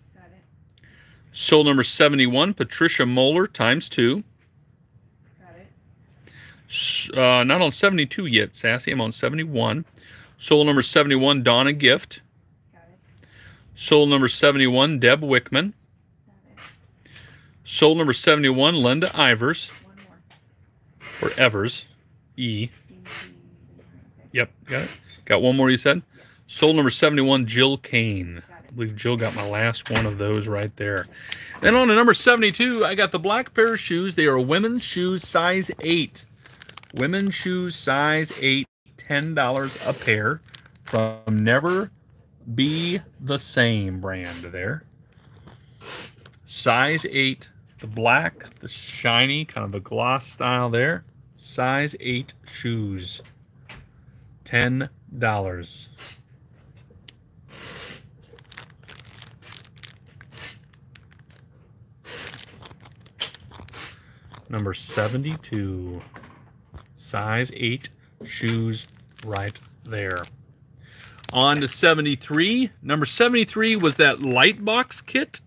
Sold number seventy-one, Patricia Moeller times two. Uh, not on seventy-two yet, Sassy. I'm on seventy-one. Soul number seventy-one, Donna Gift. Got it. Soul number seventy-one, Deb Wickman. Got it. Soul number seventy-one, Linda Ivers. One more. Or Evers. E. Yep, got it. Got one more you said? Yes. Soul number seventy-one, Jill Kane. I believe Jill got my last one of those right there. Then on to number seventy-two, I got the black pair of shoes. They are women's shoes, size eight. Women's shoes, size eight. ten dollars a pair from Never Be the Same brand there. Size eight, the black, the shiny, kind of the gloss style there. Size eight shoes, ten dollars. Number seventy-two, size eight shoes right there. On to seventy-three. Number seventy-three was that light box kit.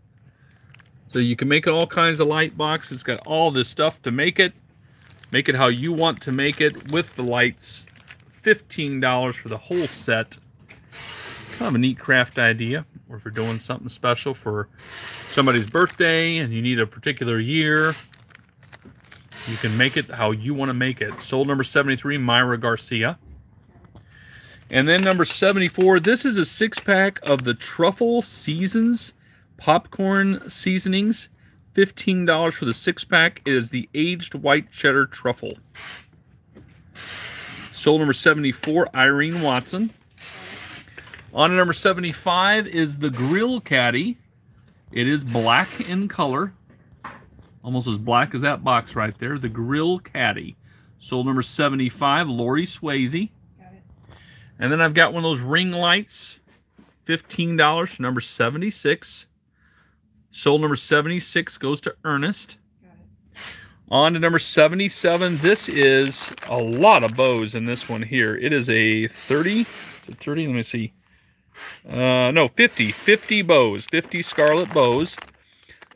So you can make all kinds of light box. It's got all this stuff to make it. Make it how you want to make it with the lights. fifteen dollars for the whole set. Kind of a neat craft idea. Or if you're doing something special for somebody's birthday and you need a particular year, you can make it how you want to make it. Sold number seventy-three, Myra Garcia. And then number seventy-four, this is a six-pack of the Truffle Seasons Popcorn Seasonings. fifteen dollars for the six-pack. It is the aged white cheddar truffle. Sold number seventy-four, Irene Watson. On to number seventy-five is the Grill Caddy. It is black in color. Almost as black as that box right there. The Grill Caddy. Sold number seventy-five, Lori Swayze. Got it. And then I've got one of those ring lights. fifteen dollars for number seventy-six. Sold number seventy-six goes to Ernest. Got it. On to number seventy-seven. This is a lot of bows in this one here. It is a thirty. Is it thirty? Let me see. Uh, no, fifty. fifty bows. fifty scarlet bows.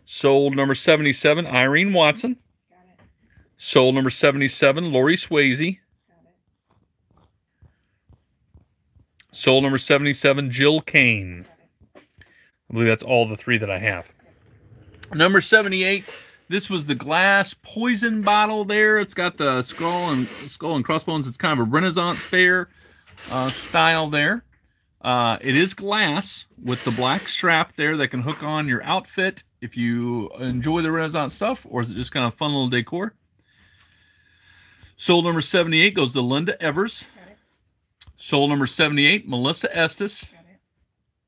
Sold number seventy-seven, Irene Watson. Got it. Soul number seventy-seven, Lori Swayze. Soul number seventy-seven, Jill Kane. I believe that's all the three that I have. Number seventy-eight, this was the glass poison bottle there. It's got the skull and skull and crossbones. It's kind of a Renaissance fair uh, style there. Uh, it is glass with the black strap there that can hook on your outfit if you enjoy the Renaissance stuff, or is it just kind of fun little decor? Soul number seventy-eight goes to Linda Evers. Soul number seventy-eight, Melissa Estes. Got it.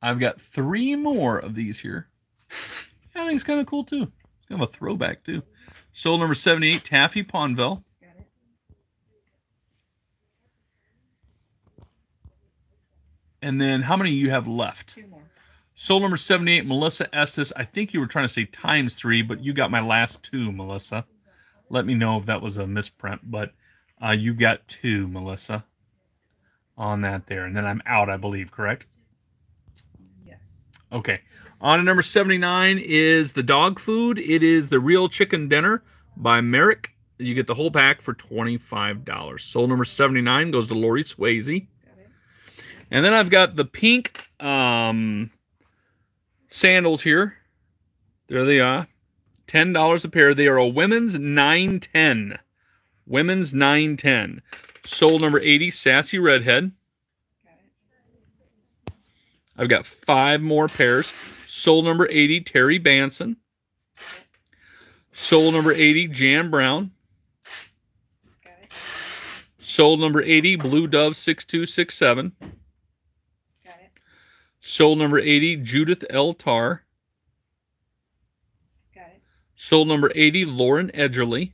I've got three more of these here. I think it's kind of cool, too. It's kind of a throwback, too. Soul number seventy-eight, Taffy Ponville. Got it. And then how many you have left? Two more. Soul number seventy-eight, Melissa Estes. I think you were trying to say times three, but you got my last two, Melissa. Let me know if that was a misprint, but uh, you got two, Melissa, on that there, and then I'm out, I believe, correct? Yes. Okay. On to number seventy-nine is the dog food. It is the Real Chicken Dinner by Merrick. You get the whole pack for twenty-five dollars. Soul number seventy-nine goes to Lori Swayze. Got it. And then I've got the pink um, sandals here. There they are. ten dollars a pair. They are a women's nine ten. Women's nine ten. Soul number eighty, Sassy Redhead. I've got five more pairs. Soul number eighty, Terry Banson. Soul number eighty, Jan Brown. Soul number eighty, Blue Dove six two six seven. Soul number eighty, Judith L. Tarr. Soul number eighty, Lauren Edgerly.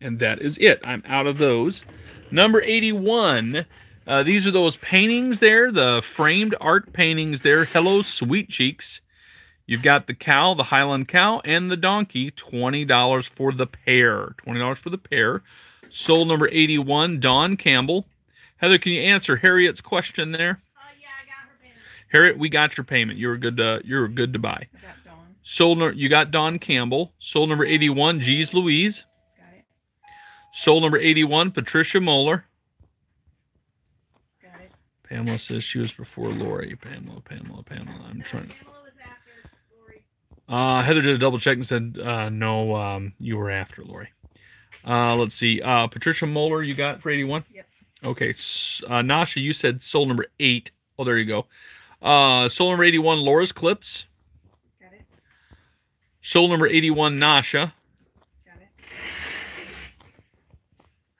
And that is it. I'm out of those. Number eighty-one, uh, these are those paintings there, the framed art paintings there. Hello, Sweet Cheeks. You've got the cow, the Highland cow, and the donkey, twenty dollars for the pair. twenty dollars for the pair. Soul number eighty-one, Dawn Campbell. Heather, can you answer Harriet's question there? Uh, yeah, I got her payment. Harriet, we got your payment. You were good to, you were good to buy. I got Dawn. Soul, you got Dawn Campbell. Soul number eighty-one, Geez Louise. Soul number eighty-one, Patricia Moeller. Got it. Pamela says she was before Lori. Pamela, Pamela, Pamela. I'm trying to... Pamela was after Lori. Uh, Heather did a double check and said, uh, no, um, you were after Lori. Uh, let's see. Uh, Patricia Moeller, you got for eighty-one? Yep. Okay. Uh, Nasha, you said soul number eight. Oh, there you go. Uh, soul number eighty-one, Laura's Clips. Got it. Soul number eighty-one, Nasha.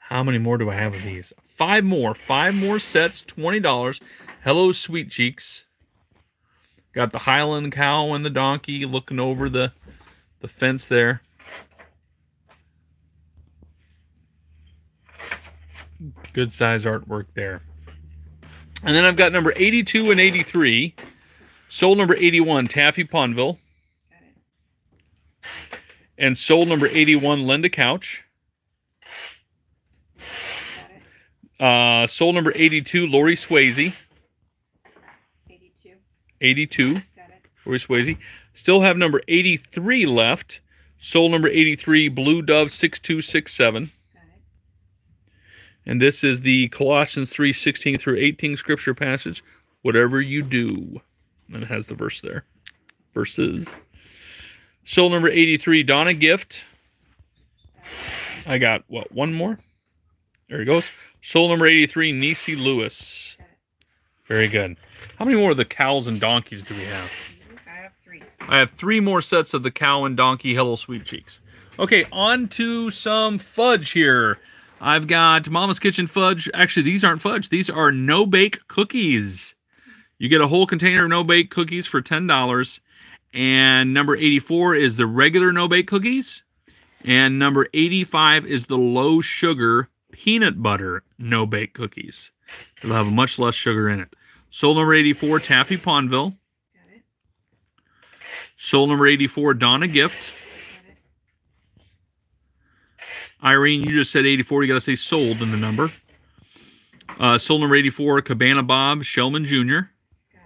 How many more do I have of these? Five more. Five more sets, twenty dollars. Hello, Sweet Cheeks. Got the Highland cow and the donkey looking over the, the fence there. Good size artwork there. And then I've got number eighty-two and eighty-three. Soul number eighty-one, Taffy Ponville. And soul number eighty-one, Linda Couch. Uh, soul number eighty-two, Lori Swayze. eighty-two. eighty-two. Got it. Lori Swayze. Still have number eighty-three left. Soul number eighty-three, Blue Dove six two six seven. Got it. And this is the Colossians three sixteen through eighteen scripture passage. Whatever you do. And it has the verse there. Verses. Soul number eighty-three, Donna Gift. I got, what, one more? There he goes. Soul number eighty-three, Niecy Lewis. Very good. How many more of the cows and donkeys do we have? I have three. I have three more sets of the cow and donkey. Hello, Sweet Cheeks. Okay, on to some fudge here. I've got Mama's Kitchen fudge. Actually, these aren't fudge. These are no-bake cookies. You get a whole container of no-bake cookies for ten dollars. And number eighty-four is the regular no-bake cookies. And number eighty-five is the low-sugar peanut butter no-bake cookies. It'll have much less sugar in it. Soul number eighty-four, Taffy Ponville. Got it. Soul number eighty-four, Donna Gift. Got it. Irene, you just said eighty-four. You got to say sold in the number. Uh, soul number eighty-four, Cabana Bob Shellman Junior Got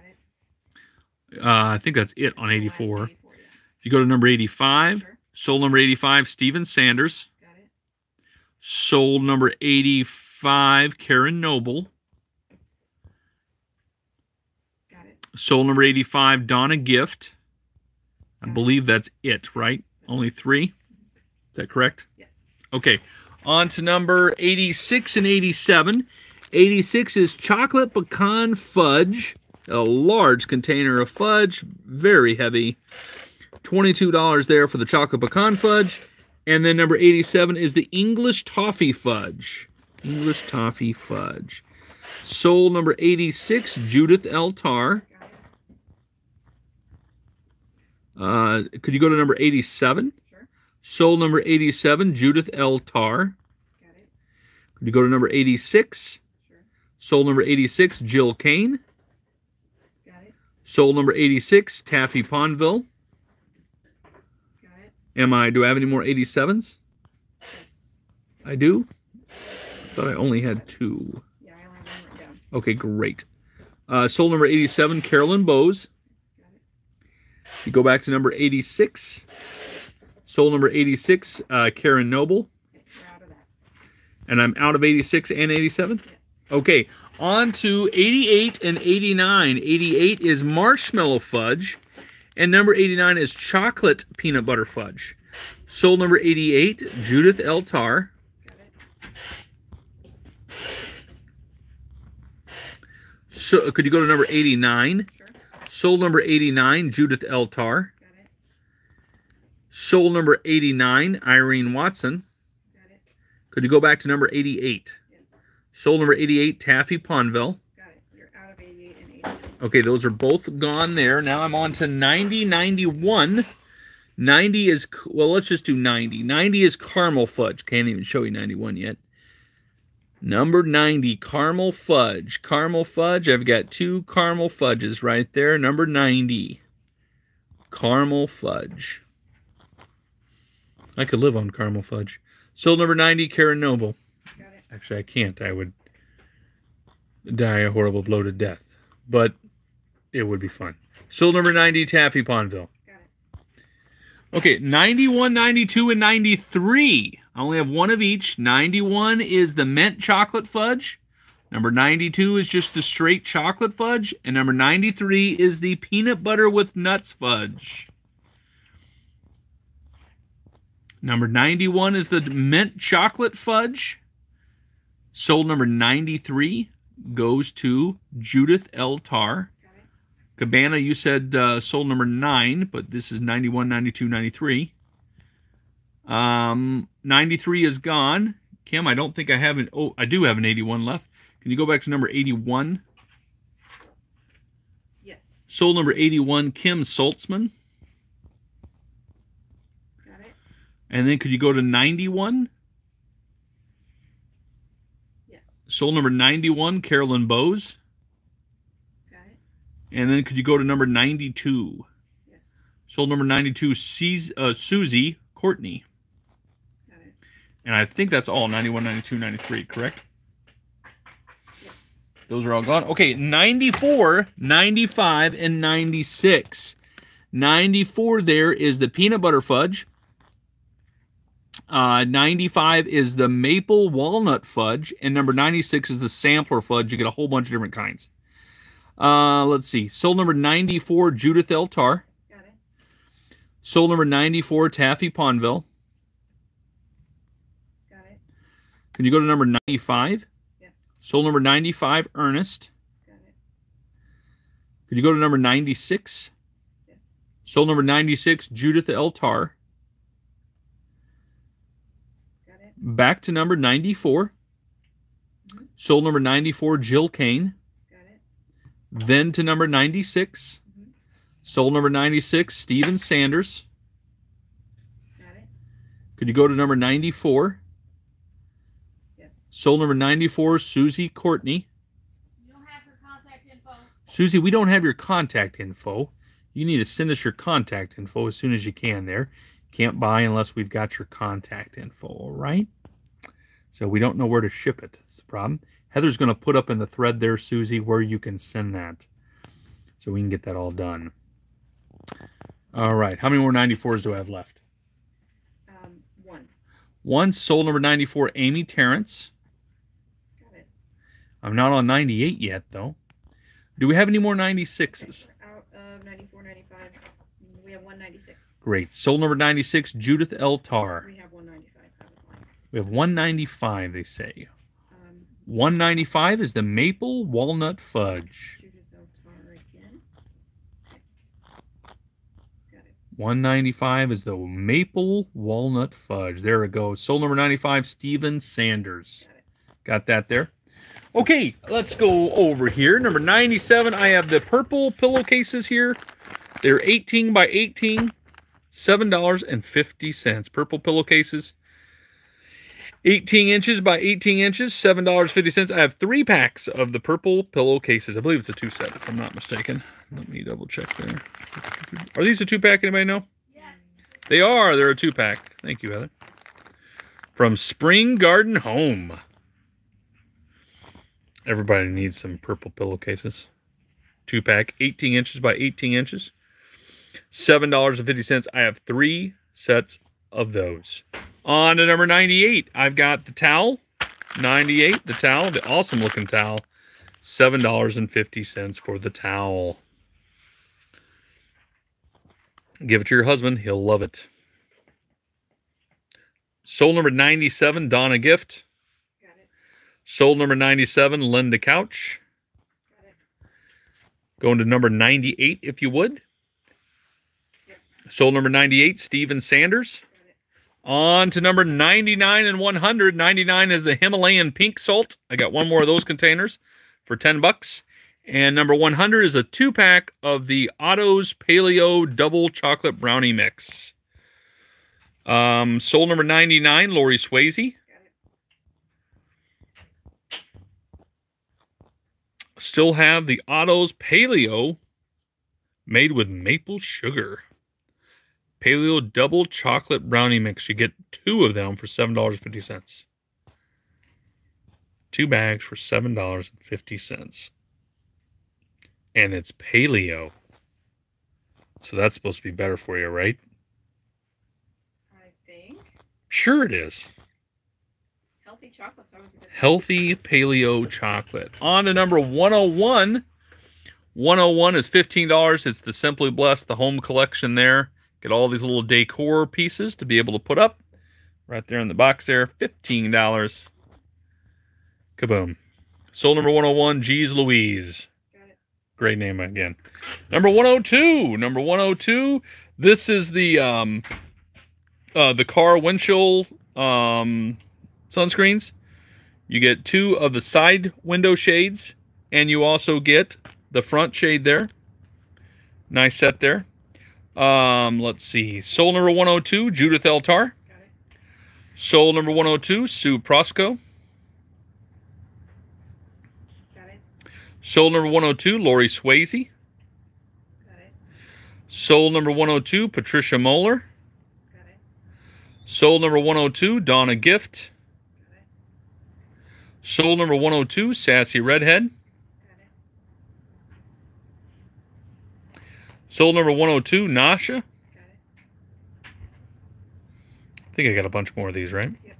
it. Uh, I think that's it on eighty-four. eighty-four, yeah. If you go to number eighty-five, sure. Soul number eighty-five, Steven Sanders. Sold number eighty-five, Karen Noble. Got it. Sold number eighty-five, Donna Gift. I believe that's it, right? Only three? Is that correct? Yes. Okay. On to number eighty-six and eighty-seven. eighty-six is chocolate pecan fudge. A large container of fudge. Very heavy. twenty-two dollars there for the chocolate pecan fudge. And then number eighty-seven is the English toffee fudge. English toffee fudge. Sold number eighty-six, Judith L. Tarr. Uh, could you go to number eighty-seven? Sure. Sold number eighty-seven, Judith L. Tarr. Got it. Could you go to number eighty-six? Sure. Sold number eighty-six, Jill Kane. Got it. Sold number eighty-six, Taffy Pondville. Got it. Am I, do I have any more eighty-sevens? Yes. I do? I thought I only had two. Yeah, I only have one down. Okay, great. Uh, sold number eighty-seven, Carolyn Bowes. You go back to number eighty-six. Sold number eighty-six, uh, Karen Noble. Okay, we're out of that. And I'm out of eighty-six and eighty-seven? Yes. Okay, on to eighty-eight and eighty-nine. eighty-eight is marshmallow fudge, and number eighty-nine is chocolate peanut butter fudge. Sold number eighty-eight, Judith L. Tarr. Got it. So, could you go to number eighty-nine? Sold number eighty-nine, Judith L. Tarr. Got it. Sold number eighty-nine, Irene Watson. Got it. Could you go back to number eighty-eight? Yes. Sold number eighty-eight, Taffy Pondville. Got it. You're out of eighty-eight and eighty-nine. Okay, those are both gone there. Now I'm on to ninety, ninety-one. ninety is, well, let's just do ninety. ninety is caramel fudge. Can't even show you ninety-one yet. Number ninety, caramel fudge. Caramel fudge. I've got two caramel fudges right there. Number ninety, caramel fudge. I could live on caramel fudge. Sold number ninety, Karen Noble. Got it. Actually, I can't. I would die a horrible blow to death. But it would be fun. Sold number ninety, Taffy Pondville. Got it. Okay, ninety-one, ninety-two, and ninety-three. I only have one of each. ninety-one is the mint chocolate fudge. Number ninety-two is just the straight chocolate fudge. And number ninety-three is the peanut butter with nuts fudge. Number ninety-one is the mint chocolate fudge. Sold number ninety-three goes to Judith L. Tarr. Cabana, you said uh, sold number nine, but this is ninety-one, ninety-two, ninety-three. Um, ninety-three is gone. Kim, I don't think I have an, oh, I do have an eighty-one left. Can you go back to number eighty-one? Yes. Sold number eighty-one, Kim Saltzman. Got it. And then could you go to ninety-one? Yes. Sold number ninety-one, Carolyn Bowes. Got it. And then could you go to number ninety-two? Yes. Sold number ninety-two, C's, uh, Susie Courtney. And I think that's all, ninety-one, ninety-two, ninety-three, correct? Yes. Those are all gone. Okay, ninety-four, ninety-five, and ninety-six. ninety-four there is the peanut butter fudge. Uh, ninety-five is the maple walnut fudge. And number ninety-six is the sampler fudge. You get a whole bunch of different kinds. Uh, let's see. Sold number ninety-four, Judith L. Tarr. Got it. Sold number ninety-four, Taffy Pondville. Can you go to number ninety-five? Yes. Sold number ninety-five, Ernest. Got it. Could you go to number ninety-six? Yes. Sold number ninety-six, Judith L. Tarr. Got it. Back to number ninety-four. Mm-hmm. Sold number ninety-four, Jill Kane. Got it. Then to number ninety-six. Mm-hmm. Sold number ninety-six, Steven Sanders. Got it. Could you go to number ninety-four? Sold number ninety-four, Susie Courtney. You don't have her contact info. Susie, we don't have your contact info. You need to send us your contact info as soon as you can there. Can't buy unless we've got your contact info, all right? So we don't know where to ship it. That's the problem. Heather's going to put up in the thread there, Susie, where you can send that. So we can get that all done. All right. How many more ninety-fours do I have left? Um, one. One, soul number ninety-four, Amy Terrence. Got it. I'm not on ninety-eight yet, though. Do we have any more ninety-sixes? Out of ninety-four, ninety-five. We have one ninety-six. Great. Soul number ninety-six, Judith L. Tarr. We have one ninety-five. We have one ninety-five, they say. Um, one ninety-five is the Maple Walnut Fudge. Judith L. Tarr again. Got it. one ninety-five is the Maple Walnut Fudge. There it goes. Soul number ninety-five, Stephen Sanders. Got, Got that there. Okay, let's go over here. Number ninety-seven, I have the purple pillowcases here. They're eighteen by eighteen, seven dollars and fifty cents. Purple pillowcases, eighteen inches by eighteen inches, seven dollars and fifty cents. I have three packs of the purple pillowcases. I believe it's a two-set, if I'm not mistaken. Let me double-check there. Are these a two-pack? Anybody know? Yes. They are. They're a two-pack. Thank you, Heather. From Spring Garden Home. Everybody needs some purple pillowcases. Two-pack, eighteen inches by eighteen inches. seven dollars and fifty cents. I have three sets of those. On to number ninety-eight. I've got the towel. ninety-eight, the towel, the awesome-looking towel. seven dollars and fifty cents for the towel. Give it to your husband. He'll love it. Soul number ninety-seven, Donna Gift. Soul number ninety-seven, Linda Couch. Got it. Going to number ninety-eight, if you would. Yep. Soul number ninety-eight, Stephen Sanders. Got it. On to number ninety-nine and one hundred. ninety-nine is the Himalayan pink salt. I got one more of those containers for ten bucks. And number one hundred is a two-pack of the Otto's Paleo Double Chocolate Brownie Mix. Um, soul number ninety-nine, Lori Swayze. Still have the Otto's Paleo made with maple sugar. Paleo Double Chocolate Brownie Mix. You get two of them for seven dollars and fifty cents. Two bags for seven dollars and fifty cents. And it's paleo. So that's supposed to be better for you, right? I think. Sure it is. Healthy chocolates, always a good healthy paleo chocolate. On to number one oh one. one oh one is fifteen dollars. It's the Simply Blessed, the home collection there. Get all these little decor pieces to be able to put up. Right there in the box there. fifteen dollars. Kaboom. Soul number one oh one, Geez Louise. Got it. Great name again. Number one oh two. Number one oh two. This is the um uh the car windshield um sunscreens. You get two of the side window shades, and you also get the front shade there. Nice set there. Um, let's see. Soul number one oh two, Judith L. Tarr. Got it. Soul number one oh two, Sue Prosco. Got it. Soul number one oh two, Lori Swayze. Got it. Soul number one oh two, Patricia Moeller. Got it. Soul number one oh two, Donna Gift. Soul number one oh two, Sassy Redhead. Got it. Soul number one oh two, Nasha. Got it. I think I got a bunch more of these, right? Yep.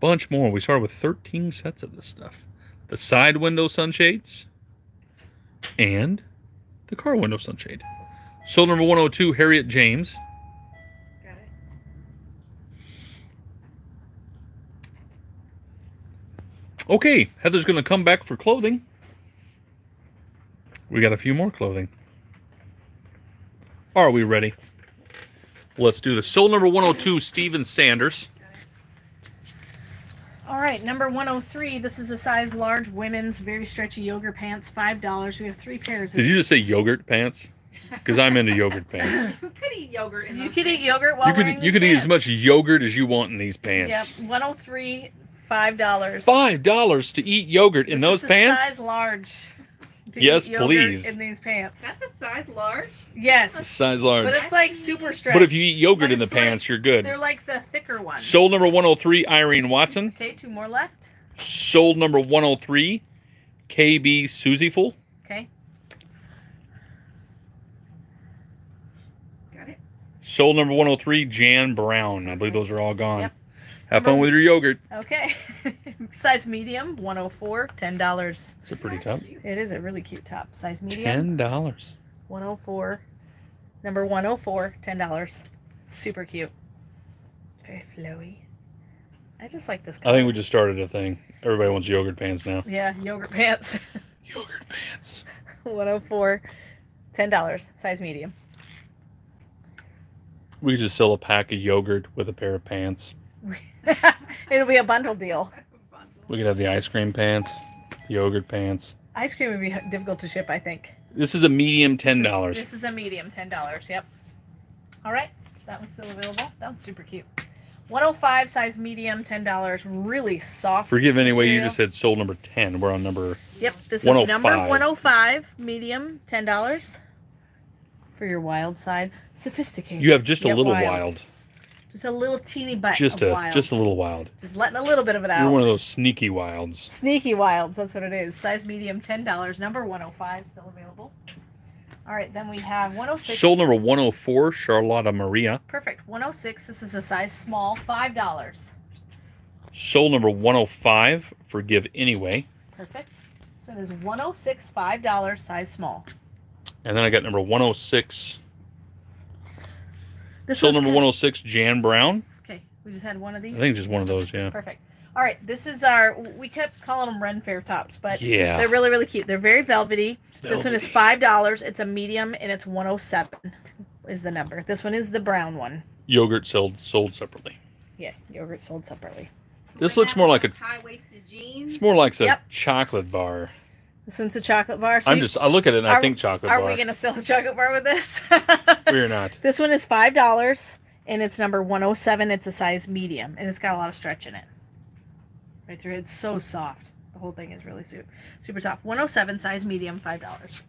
Bunch more. We started with thirteen sets of this stuff. The side window sunshades and the car window sunshade. Soul number one oh two, Harriet James. Okay, Heather's going to come back for clothing. We got a few more clothing. Are we ready? Let's do this. Soul number one oh two, Stephen Sanders. All right, number one oh three. This is a size large women's very stretchy yogurt pants, five dollars. We have three pairs. Of Did you just say yogurt pants? Because I'm into yogurt pants. You could eat yogurt in You could eat yogurt while you wearing could, You can eat as much yogurt as you want in these pants. Yep, one oh three. Five dollars. Five dollars to eat yogurt in this those is a pants? Size large. To yes, eat please. In these pants. That's a size large. Yes. A size large. But it's like super stretch. But if you eat yogurt in the like, pants, you're good. They're like the thicker ones. Soul number one oh three, Irene Watson. Okay, two more left. Soul number one oh three, K B Susieful. Okay. Got it. Soul number one oh three, Jan Brown. I believe those are all gone. Yep. Have fun with your yogurt. Okay. Size medium, one oh four, ten dollars. It's a pretty top. It is a really cute top. Size medium. ten dollars. one oh four. Number one oh four, ten dollars. Super cute. Very flowy. I just like this color. I think we just started a thing. Everybody wants yogurt pants now. Yeah, yogurt pants. Yogurt pants. one oh four, ten dollars. Size medium. We just sell a pack of yogurt with a pair of pants. It'll be a bundle deal. We could have the ice cream pants, the yogurt pants. Ice cream would be difficult to ship, I think. This is a medium ten dollars. This, this is a medium ten dollars. Yep. All right, that one's still available. That one's super cute. One hundred five, size medium, ten dollars. Really soft. Forgive anyway. You just said sold number ten. We're on number. Yep. This is number one hundred five, medium, ten dollars. For your wild side, sophisticated. You have just you a little wild. wild. Just a little teeny bite just of a, wild. Just a little wild. Just letting a little bit of it out. You're one of those sneaky wilds. Sneaky wilds, that's what it is. Size medium, ten dollars. Number one oh five, still available. All right, then we have one oh six. Sold number one oh four, Charlotta Maria. Perfect, one oh six. This is a size small, five dollars. Sold number one oh five, Forgive Anyway. Perfect. So it is one oh six, five dollars, size small. And then I got number one oh six. Sold number one oh six, Jan Brown. Okay, we just had one of these. I think just one of those, yeah. Perfect. All right, this is our, we kept calling them Ren Fair tops, but yeah. They're really, really cute. They're very velvety. velvety. This one is five dollars. It's a medium, and it's one oh seven is the number. This one is the brown one. Yogurt sold sold separately. Yeah, yogurt sold separately. This looks more like a high-waisted jeans. It's more like a yep. chocolate bar. This one's a chocolate bar. So I'm you, just, I look at it and are, I think chocolate are bar. Are we going to sell a chocolate bar with this? We're not. This one is five dollars and it's number one oh seven. It's a size medium and it's got a lot of stretch in it. Right through. It's so soft. The whole thing is really super, super soft. one oh seven, size medium, five dollars.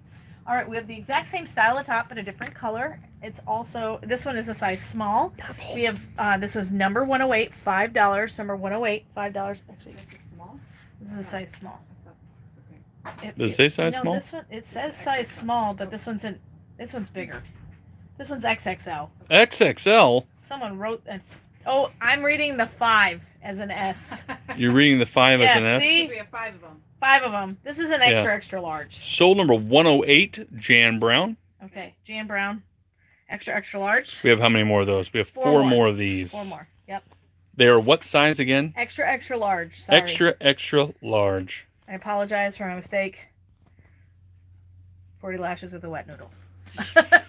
All right, we have the exact same style of top but a different color. It's also, this one is a size small. Purple. We have, uh, this was number one oh eight, five dollars. Number one oh eight, five dollars. Actually, it's a small. This is a size small. If Does it say size no, small? This one, it says size small, but this one's in. This one's bigger. This one's X X L. X X L? Someone wrote that. Oh, I'm reading the five as an S. You're reading the five yeah, as an S? See? We have five of them. Five of them. This is an extra, yeah. extra large. Sold number one oh eight, Jan Brown. Okay, Jan Brown. Extra, extra large. We have how many more of those? We have four, four more of these. Four more, yep. They are what size again? Extra, extra large. Sorry. Extra, extra large. I apologize for my mistake. forty lashes with a wet noodle.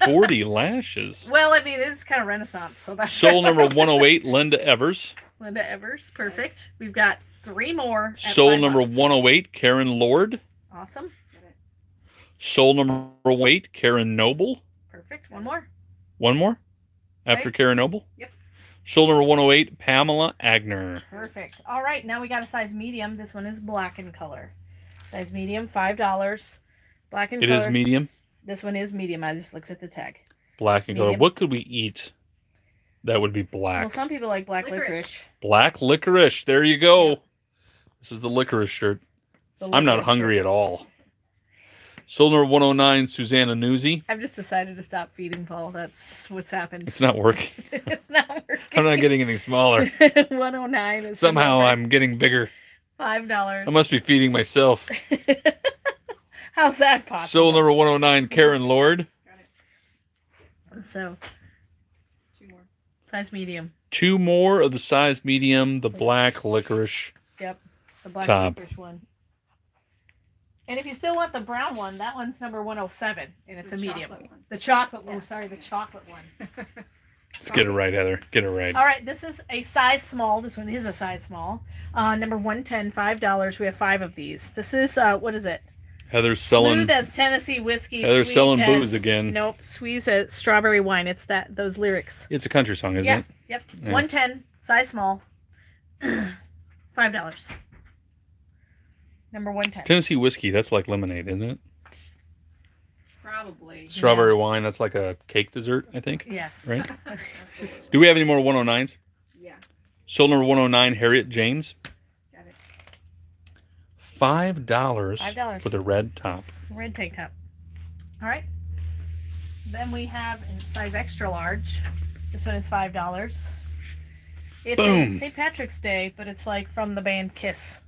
forty lashes? Well, I mean, it's kind of Renaissance. So that's Soul number one oh eight, Linda Evers. Linda Evers, perfect. We've got three more. Soul number months. one oh eight, Karen Lord. Awesome. Soul number one oh eight, Karen Noble. Perfect. One more. One more? After right. Karen Noble? Yep. Soul number one oh eight, Pamela Agner. Perfect. All right, now we got a size medium. This one is black in color. Size medium, five dollars. Black in it color. It is medium? This one is medium. I just looked at the tag. Black in medium. color. What could we eat that would be black? Well, some people like black licorice. licorice. Black licorice. There you go. Yeah. This is the licorice shirt. The licorice I'm not hungry shirt. at all. Soul number one oh nine, Susanna Newsy. I've just decided to stop feeding Paul. That's what's happened. It's not working. It's not working. I'm not getting any smaller. one oh nine is somehow I'm getting bigger. five dollars. I must be feeding myself. How's that possible? Soul number one oh nine, Karen Lord. Got it. So, two more. Size medium. Two more of the size medium, the black licorice. Yep, the black top. licorice one. And if you still want the brown one, that one's number one oh seven, and it's, it's a medium. One. The chocolate one. Yeah. Oh, sorry, the chocolate one. Let's get it right, Heather. Get it right. All right, this is a size small. This one is a size small. Uh, number one ten, five dollars. We have five of these. This is, uh, what is it? Heather's selling. Smooth as Tennessee whiskey. Heather's selling as, booze again. Nope, sweet as strawberry wine. It's that those lyrics. It's a country song, isn't yeah, it? Yep, yep. Yeah. one ten, size small, five dollars. Number one ten. Tennessee whiskey, that's like lemonade, isn't it? Probably. Strawberry yeah. wine, that's like a cake dessert, I think. Yes. Right? Just... Do we have any more one oh nines? Yeah. Sold number one oh nine, Harriet James. Got it. Five dollars with a red top. Red tank top. All right. Then we have in size extra large. This one is five dollars. It's Boom. Saint Patrick's Day, but it's like from the band Kiss.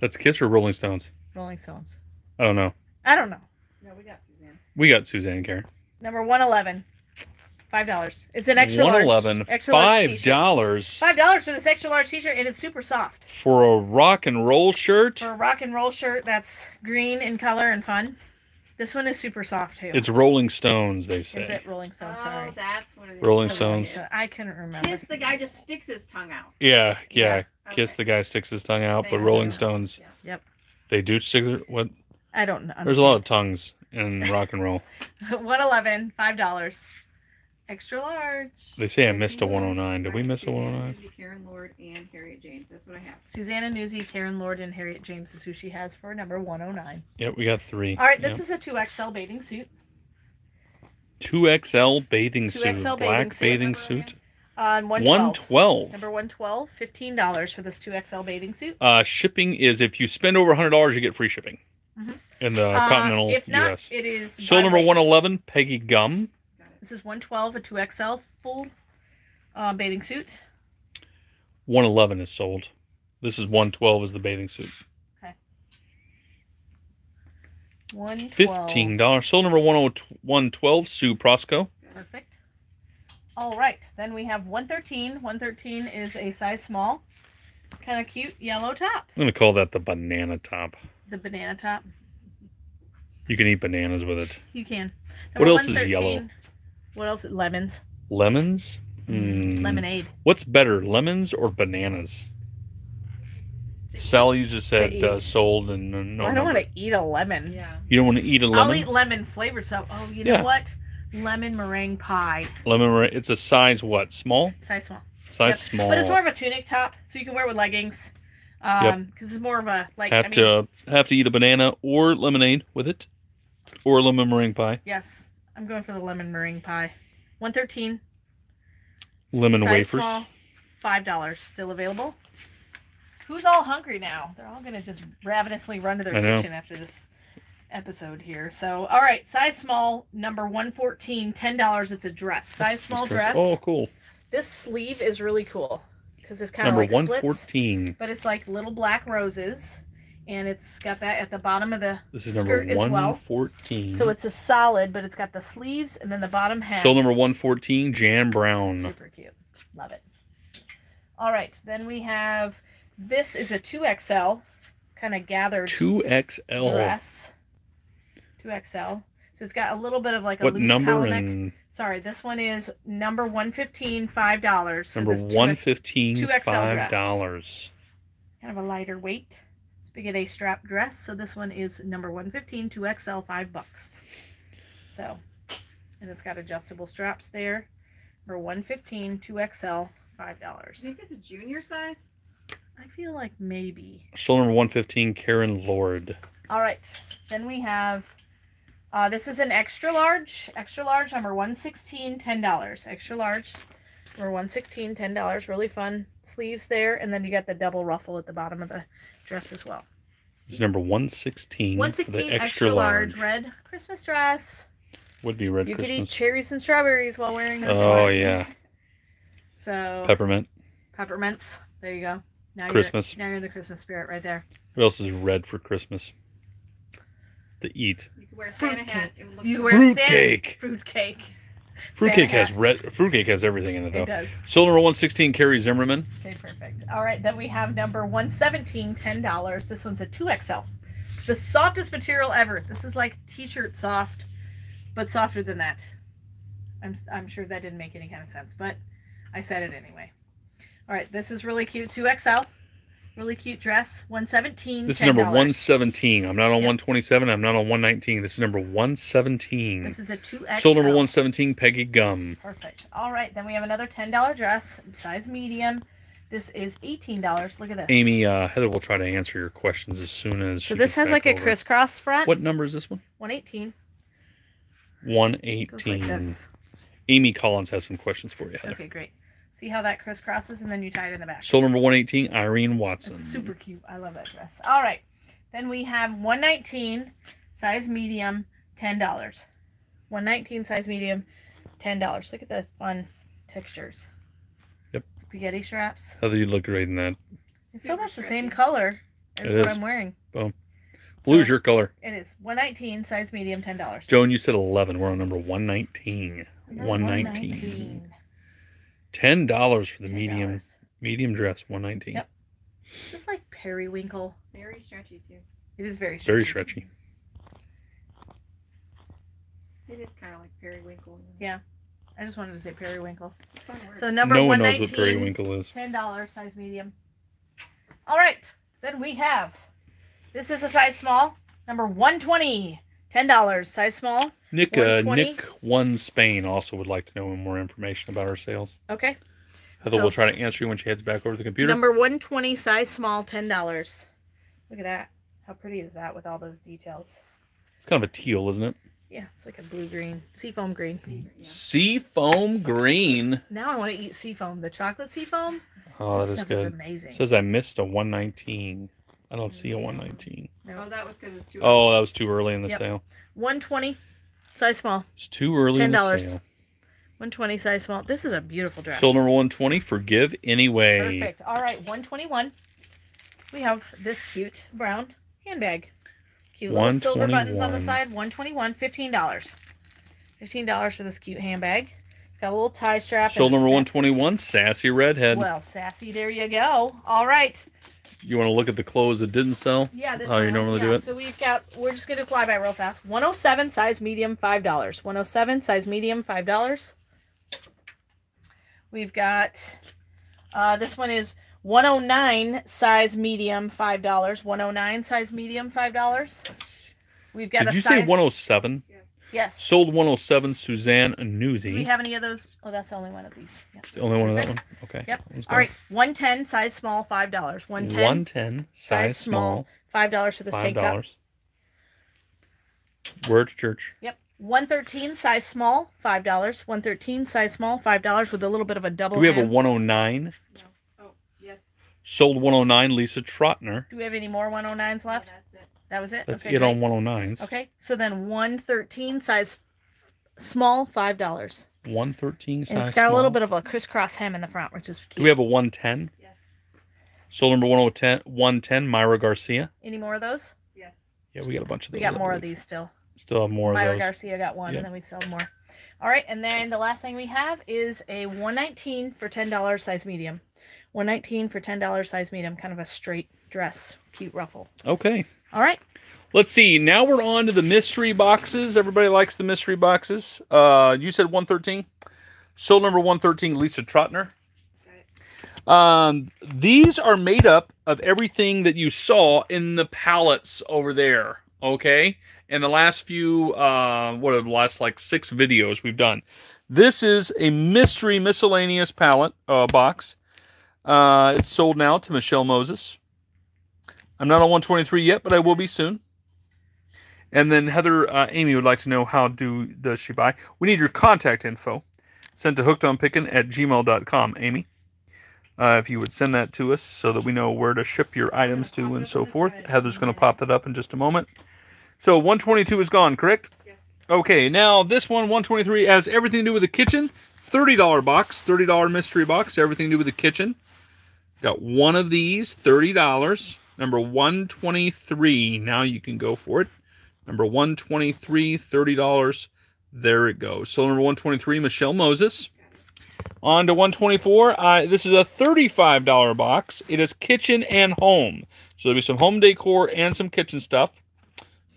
That's Kiss or Rolling Stones? Rolling Stones. I don't know. I don't know. No, we got Suzanne. We got Suzanne, Karen. Number one eleven. five dollars. It's an extra large. one eleven. Extra five dollars. Large five dollars for this extra large t-shirt, and it's super soft. For a rock and roll shirt? For a rock and roll shirt that's green in color and fun. This one is super soft, too. It's Rolling Stones, they say. Is it Rolling Stones? Sorry. Oh, that's what it is. Rolling Stones. I couldn't remember. Kiss, the guy just sticks his tongue out. Yeah, yeah. yeah. Kiss, okay. the guy sticks his tongue out, they but Rolling Stones. Yeah. Yep. They do stick their... What? I don't know. There's a lot of tongues in rock and roll. one eleven, five dollars. Extra large. They say I missed a one oh nine. Did we miss Susanna, a one oh nine? Newsy, Karen Lord, and Harriet James. That's what I have. Susanna Newsy, Karen Lord, and Harriet James is who she has for number one oh nine. Yep, we got three. All right, this yep. is a two X L bathing suit. two X L bathing suit. two X L black bathing suit. On uh, one twelve. Number one twelve, fifteen dollars for this two X L bathing suit. Uh, shipping is if you spend over one hundred dollars, you get free shipping mm-hmm. in the uh, continental if not, U S. It is so number rate. one eleven, Peggy Gum. This is one twelve, a two X L full uh, bathing suit. one eleven is sold. This is one twelve is the bathing suit. Okay. one twelve. fifteen dollars. Sold number one twelve, Sue Prosco. Perfect. All right. Then we have one thirteen. one thirteen is a size small. Kind of cute yellow top. I'm going to call that the banana top. The banana top. You can eat bananas with it. You can. Number what else is yellow? What else? Lemons. Lemons? Mm. Lemonade. What's better, lemons or bananas? Sally just said uh, sold and uh, no. I don't want to eat a lemon. Yeah. You don't want to eat a lemon? I'll eat lemon flavored stuff. Oh, you yeah. know what? Lemon meringue pie. Lemon meringue. It's a size what? Small? Size small. Size yep. small. But it's more of a tunic top, so you can wear it with leggings. Um, yep. Because it's more of a like. Have I mean, to have to eat a banana or lemonade with it, or lemon meringue pie. Yes. I'm going for the lemon meringue pie. one thirteen. Lemon size wafers. Small, five dollars. Still available. Who's all hungry now? They're all going to just ravenously run to their I kitchen know. After this episode here. So, all right. Size small, number one fourteen, ten dollars. It's a dress. Size that's, small that's dress. Oh, cool. This sleeve is really cool because it's kind of like one fourteen. Splits, but it's like little black roses. And it's got that at the bottom of the this is number skirt as well. one fourteen. So it's a solid, but it's got the sleeves and then the bottom half. So number one fourteen, Jan Brown. Super cute. Love it. All right. Then we have, this is a two X L kind of gathered two X L dress. two X L. So it's got a little bit of like a what loose number collar neck. Sorry, this one is number one fifteen, five dollars. Number one fifteen, two X L five dollars. Kind of a lighter weight. We get a strap dress, so this one is number one fifteen, two X L, five bucks. So, and it's got adjustable straps there. Number one fifteen, two X L, five dollars. I think it's a junior size. I feel like maybe. So number one fifteen, Karen Lord. All right, then we have. Uh, this is an extra large, extra large number one sixteen, ten dollars. Extra large, number one sixteen, ten dollars. Really fun sleeves there, and then you got the double ruffle at the bottom of the dress as well. It's number one sixteen. one sixteen, the extra, extra large. large red Christmas dress. Would be red. You Christmas. could eat cherries and strawberries while wearing this. Oh one. yeah. So peppermint. Peppermints. There you go. Now Christmas. You're, now you're in the Christmas spirit right there. What else is red for Christmas? To eat. You can wear a Santa hat. You wear fruit cake. Fruit cake. Fruitcake has red. Fruitcake has everything in it though. It does. Sold number one sixteen, Carrie Zimmerman. Okay, perfect. All right, then we have number one seventeen, ten dollars. This one's a two X L. The softest material ever. This is like t-shirt soft, but softer than that. I'm I'm sure that didn't make any kind of sense, but I said it anyway. All right, this is really cute. two X L. Really cute dress. one seventeen. This ten dollars. Is number one seventeen. I'm not on yep. one twenty-seven. I'm not on one nineteen. This is number one seventeen. This is a two X L. Sold number one seventeen, Peggy Gum. Perfect. All right. Then we have another ten dollar dress, size medium. This is eighteen dollars. Look at this. Amy, uh, Heather will try to answer your questions as soon as she So this has like over. a crisscross front. What number is this one? one eighteen. one eighteen. Goes like this. Amy Collins has some questions for you, Heather. Okay, great. See how that crisscrosses, and then you tie it in the back. Sold number one eighteen, Irene Watson. That's super cute. I love that dress. All right. Then we have one nineteen, size medium, ten dollars. one nineteen, size medium, ten dollars. Look at the fun textures. Yep. Spaghetti straps. Heather, you look great in that. It's Super almost stressy. The same color as it what is. I'm wearing. Boom. Blue so, is your color. It is. one nineteen, size medium, ten dollars. Joan, you said eleven. We're on number one nineteen. one nineteen. ten dollars for the ten dollars. medium medium dress, one nineteen. Yep. This is like periwinkle. Very stretchy, too. It is very stretchy. Very stretchy. It is kind of like periwinkle. Yeah. I just wanted to say periwinkle. So number no one knows what periwinkle is. ten dollars, size medium. All right. Then we have, this is a size small. Number one twenty. ten dollars, size small. Nick, uh, Nick One Spain also would like to know more information about our sales. Okay. Heather so, will try to answer you when she heads back over to the computer. Number one twenty, size small, ten dollars. Look at that. How pretty is that with all those details? It's kind of a teal, isn't it? Yeah, it's like a blue-green. Seafoam green. Seafoam yeah. sea green? Now I want to eat seafoam. The chocolate seafoam? Oh, that, that is good. Is amazing. It says I missed a one nineteen. I don't see a one nineteen. No, oh, that was because it's too early. Oh, that was too early in the yep. sale. one twenty, size small. It's too early ten dollars. In the sale. one twenty, size small. This is a beautiful dress. So number one twenty, forgive anyway. Perfect. All right, one twenty-one. We have this cute brown handbag. Cute little silver buttons on the side. one twenty-one, fifteen dollars. fifteen dollars for this cute handbag. It's got a little tie strap. Sold number one twenty-one, Sassy Redhead. Well, Sassy, there you go. All right. You want to look at the clothes that didn't sell? Yeah, this how you normally yeah. do it. So we've got, we're just going to fly by real fast. one oh seven, size medium, five dollars. one oh seven, size medium, five dollars. We've got, uh, this one is one oh nine, size medium, five dollars. one oh nine, size medium, five dollars. We've got Did a you size... say one oh seven? Yes. Yes. Sold one oh seven, Suzanne Newsy. Do we have any of those? Oh, that's the only one of these. Yep. It's the only one Perfect. Of that one? Okay. Yep. All right. one ten, size small, five dollars. one ten, one ten size small, five dollars for this five dollars. Tank top. Words Church. Yep. one thirteen, size small, five dollars. one thirteen, size small, five dollars with a little bit of a double. Do we have hand. A one oh nine? No. Oh, yes. Sold one oh nine, Lisa Trotner. Do we have any more one oh nines left? No, that's it. That was it? That's okay, it great. On one oh nines. Okay. So then one thirteen, size small, five dollars. one thirteen, size small. It's got small. A little bit of a crisscross hem in the front, which is cute. Do we have a one ten? Yes. Sold number one ten, Myra Garcia. Any more of those? Yes. Yeah, we got a bunch of those. We got more of these still. Still have more of Myra those. Garcia got one, yeah. and then we sell more. All right, and then the last thing we have is a one nineteen for ten dollars, size medium. one nineteen for ten dollars, size medium. Kind of a straight dress, cute ruffle. Okay. All right. Let's see. Now we're on to the mystery boxes. Everybody likes the mystery boxes. Uh, you said one thirteen. Sold number one thirteen, Lisa Trotner. Um, these are made up of everything that you saw in the palettes over there. Okay. In the last few, uh, what are the last like six videos we've done. This is a mystery miscellaneous palette uh, box. Uh, it's sold now to Michelle Moses. I'm not on one twenty-three yet, but I will be soon. And then Heather, uh, Amy would like to know how do does she buy. We need your contact info. Sent to hookedonpickin at gmail dot com, Amy. Uh, if you would send that to us so that we know where to ship your items to and so forth. Heather's going to pop that up in just a moment. So one twenty-two is gone, correct? Yes. Okay, now this one, one twenty-three, has everything to do with the kitchen. thirty dollar box, thirty dollar mystery box, everything to do with the kitchen. Got one of these, thirty dollars. Number one twenty-three, now you can go for it. Number one twenty-three, thirty dollars. There it goes. So number one twenty-three, Michelle Moses. On to one twenty-four. Uh, this is a thirty-five dollar box. It is kitchen and home. So there'll be some home decor and some kitchen stuff.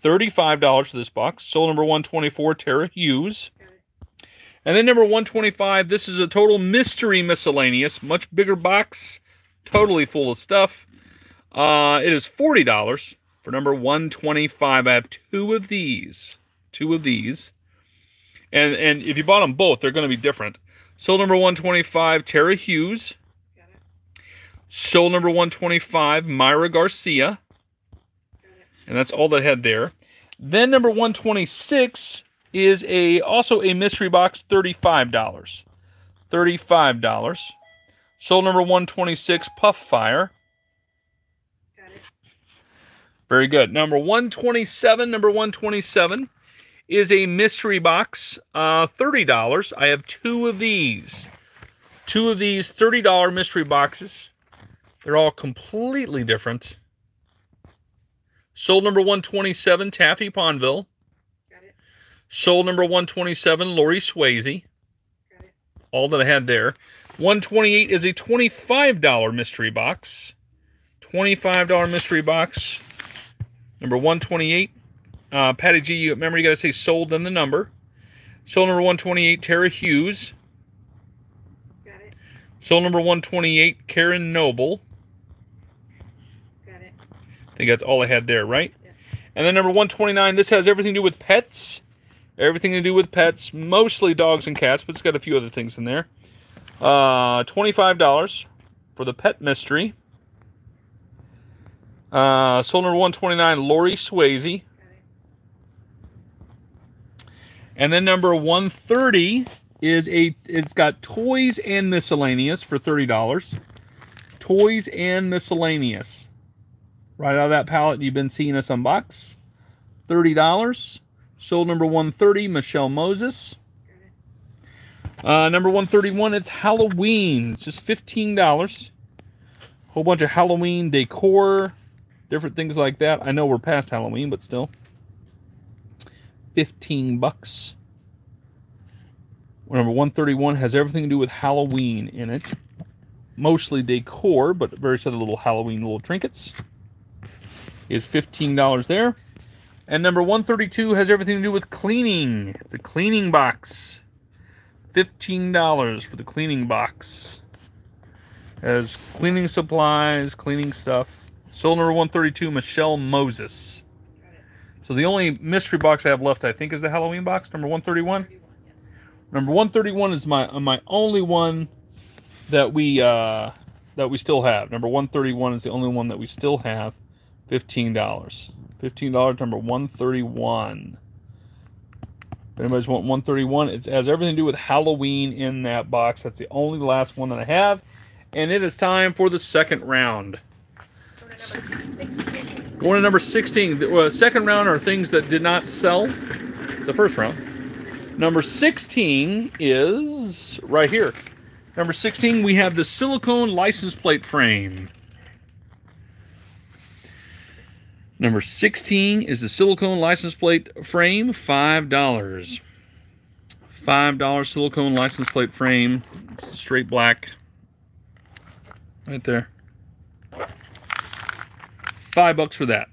thirty-five dollars for this box. Sold number one twenty-four, Tara Hughes. And then number one twenty-five, this is a total mystery miscellaneous. Much bigger box. Totally full of stuff. Uh, it is forty dollars for number one twenty-five. I have two of these. Two of these. And, and if you bought them both, they're going to be different. Sold number one twenty-five, Tara Hughes. Got it. Sold number one twenty-five, Myra Garcia. Got it. And that's all that had there. Then number one twenty-six is a also a mystery box, thirty-five dollars. thirty-five dollars. Sold number one twenty-six, Puff Fire. Got it. Very good. Number one twenty-seven, number one twenty-seven. Is a mystery box, uh, thirty dollars. I have two of these. Two of these thirty dollar mystery boxes. They're all completely different. Sold number one twenty-seven, Taffy Pondville. Got it. Sold number one twenty-seven, Lori Swayze. Got it. All that I had there. one twenty-eight is a twenty-five dollar mystery box. twenty-five dollar mystery box. Number one twenty-eight. Uh, Patty G, you remember you got to say sold and the number. Sold number one twenty-eight, Tara Hughes. Got it. Sold number one twenty-eight, Karen Noble. Got it. I think that's all I had there, right? Yes. And then number one twenty-nine, this has everything to do with pets. Everything to do with pets, mostly dogs and cats, but it's got a few other things in there. Uh, twenty-five dollars for the pet mystery. Uh, sold number one twenty-nine, Lori Swayze. And then number one thirty is a, it's got toys and miscellaneous for thirty dollars. Toys and miscellaneous. Right out of that palette you've been seeing us unbox. thirty dollars. Sold number one thirty, Michelle Moses. Uh, number one thirty-one, it's Halloween. It's just fifteen dollars. Whole bunch of Halloween decor, different things like that. I know we're past Halloween, but still. fifteen bucks. Number one thirty-one has everything to do with Halloween in it. Mostly decor, but various other little Halloween little trinkets. Is fifteen dollars there. And number one thirty-two has everything to do with cleaning. It's a cleaning box. fifteen dollars for the cleaning box. Has cleaning supplies, cleaning stuff. Sold number one thirty-two, Michelle Moses. So the only mystery box I have left, I think, is the Halloween box, number one thirty-one. Yes. Number one thirty-one is my my only one that we uh, that we still have. Number one thirty-one is the only one that we still have. fifteen dollars. fifteen dollars, number one thirty-one. If anybody's want one thirty-one, it has everything to do with Halloween in that box. That's the only last one that I have. And it is time for the second round. Going to number sixteen. The uh, second round are things that did not sell the first round. Number sixteen is right here. Number sixteen, we have the silicone license plate frame. Number sixteen is the silicone license plate frame, five dollars. five dollar silicone license plate frame. It's straight black. Right there. Five bucks for that.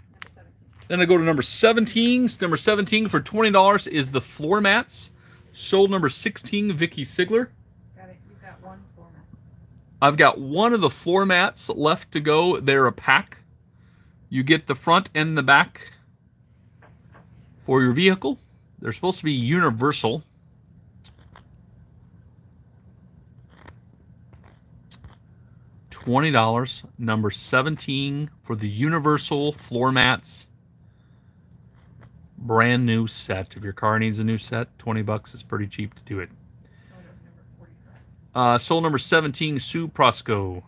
Then I go to number seventeen. Number seventeen for twenty dollars is the floor mats. Sold number sixteen, Vicky Sigler. Got it. You've got one floor mat. I've got one of the floor mats left to go. They're a pack. You get the front and the back for your vehicle. They're supposed to be universal. twenty dollars, number seventeen for the universal floor mats. Brand new set. If your car needs a new set, twenty bucks is pretty cheap to do it. Uh, sold number seventeen, Sue Prosco.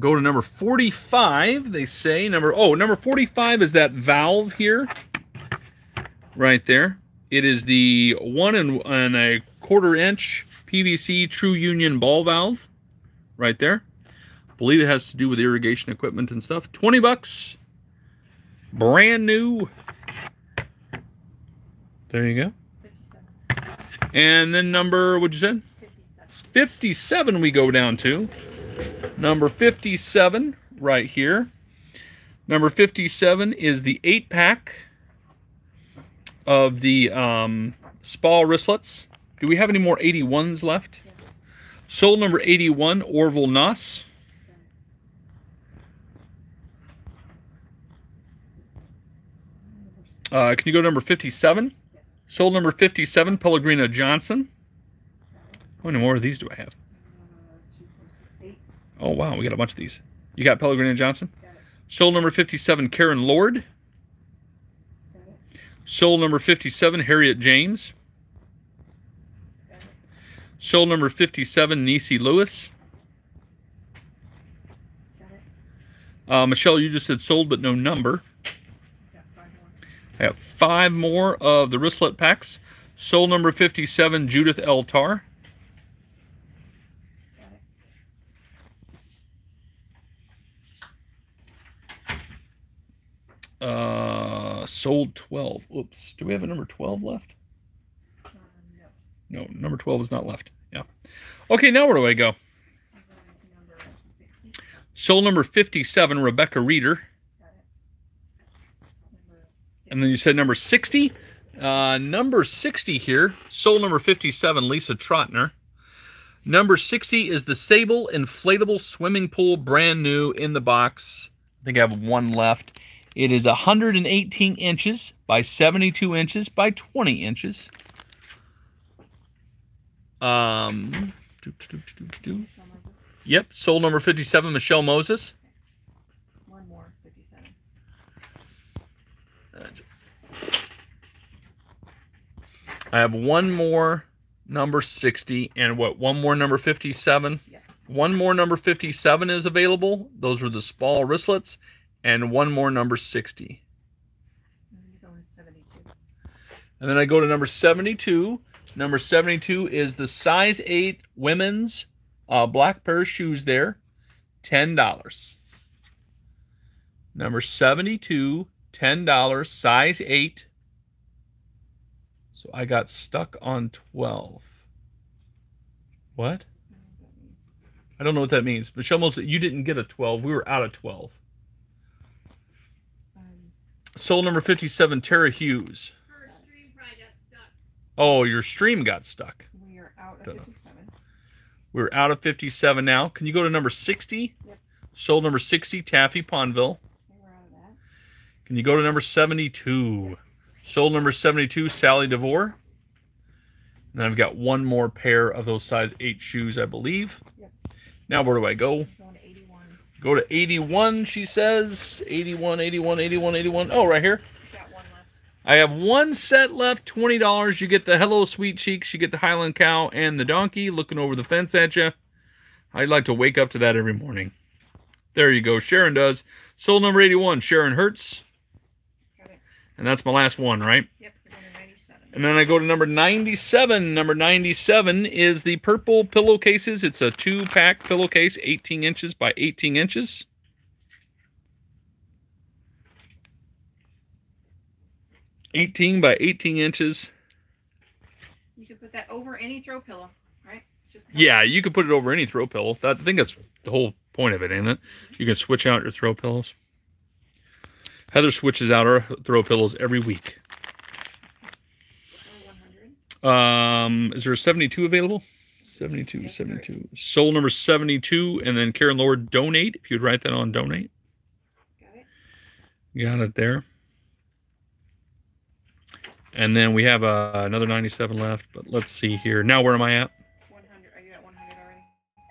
Go to number forty-five, they say. Number Oh, number forty-five is that valve here. Right there. It is the one and, and a quarter inch P V C True Union ball valve. Right there. I believe it has to do with irrigation equipment and stuff. twenty bucks. Brand new. There you go. fifty-seven. And then number, what'd you say? fifty-seven. fifty-seven we go down to. Number fifty-seven right here. Number fifty-seven is the eight-pack of the um, Spal wristlets. Do we have any more eighty-ones left? Sold number eighty-one, Orville Noss. Uh, can you go to number fifty-seven? Yes. Sold number fifty-seven, Pellegrina Johnson. How many more of these do I have? Uh, oh, wow, we got a bunch of these. You got Pellegrina Johnson? Got it. Sold number fifty-seven, Karen Lord. Got it. Sold number fifty-seven, Harriet James. Sold number fifty-seven, Niecy Lewis. Got it. Uh, Michelle, you just said sold, but no number. Got five more. I have five more of the wristlet packs. Sold number fifty-seven, Judith L. Tarr. Uh, sold twelve. Oops. Do we have a number twelve left? Uh, no. No, number twelve is not left. Yeah. Okay, now where do I go? Number sixty. Sold number fifty-seven, Rebecca Reeder. Got it. Number and then you said number sixty? Uh, number sixty here, sold number fifty-seven, Lisa Trotner. Number sixty is the Sable Inflatable Swimming Pool, brand new in the box. I think I have one left. It is one hundred eighteen inches by seventy-two inches by twenty inches. Um, do, do, do, do, do. Yep, sold number fifty-seven, Michelle Moses. One more, fifty-seven. I have one more number sixty and what, one more number fifty-seven? Yes. One more number fifty-seven is available. Those were the small wristlets. And one more number sixty. And then I go to number seventy-two. Number seventy-two is the size eight women's uh, black pair of shoes there. ten dollars. Number seventy-two, ten dollars, size eight. So I got stuck on twelve. What? I don't know what that means. Michelle Moses, you didn't get a twelve. We were out of twelve. Sold number fifty-seven, Tara Hughes. Her stream probably got stuck. Oh, your stream got stuck. We are out of fifty-seven. We're out of fifty-seven now. Can you go to number sixty? Yep. Sold number sixty, Taffy Pondville. We're out of that. Can you go to number seventy-two? Yep. Sold number seventy-two, Sally DeVore. And I've got one more pair of those size eight shoes, I believe. Yep. Now where do I go? Go to eighty-one, she says. eighty-one, eighty-one, eighty-one, eighty-one. Oh, right here. Got one left. I have one set left, twenty dollars. You get the Hello Sweet Cheeks. You get the Highland Cow and the donkey looking over the fence at you. I'd like to wake up to that every morning. There you go. Sharon does. Sold number eighty-one, Sharon Hertz. Got it. And that's my last one, right? Yep, number ninety-seven. And then I go to number ninety-seven. Number ninety-seven is the purple pillowcases. It's a two-pack pillowcase, eighteen inches by eighteen inches. eighteen by eighteen inches. You can put that over any throw pillow, right? It's just yeah, you can put it over any throw pillow. That, I think that's the whole point of it, ain't it? You can switch out your throw pillows. Heather switches out her throw pillows every week. Um, is there a seventy-two available? seventy-two, yes, seventy-two. Soul number seventy-two, and then Karen Lord, donate. If you'd write that on donate. Got it. Got it there. And then we have uh, another ninety-seven left, but let's see here. Now where am I at? one hundred. Are you at one hundred already?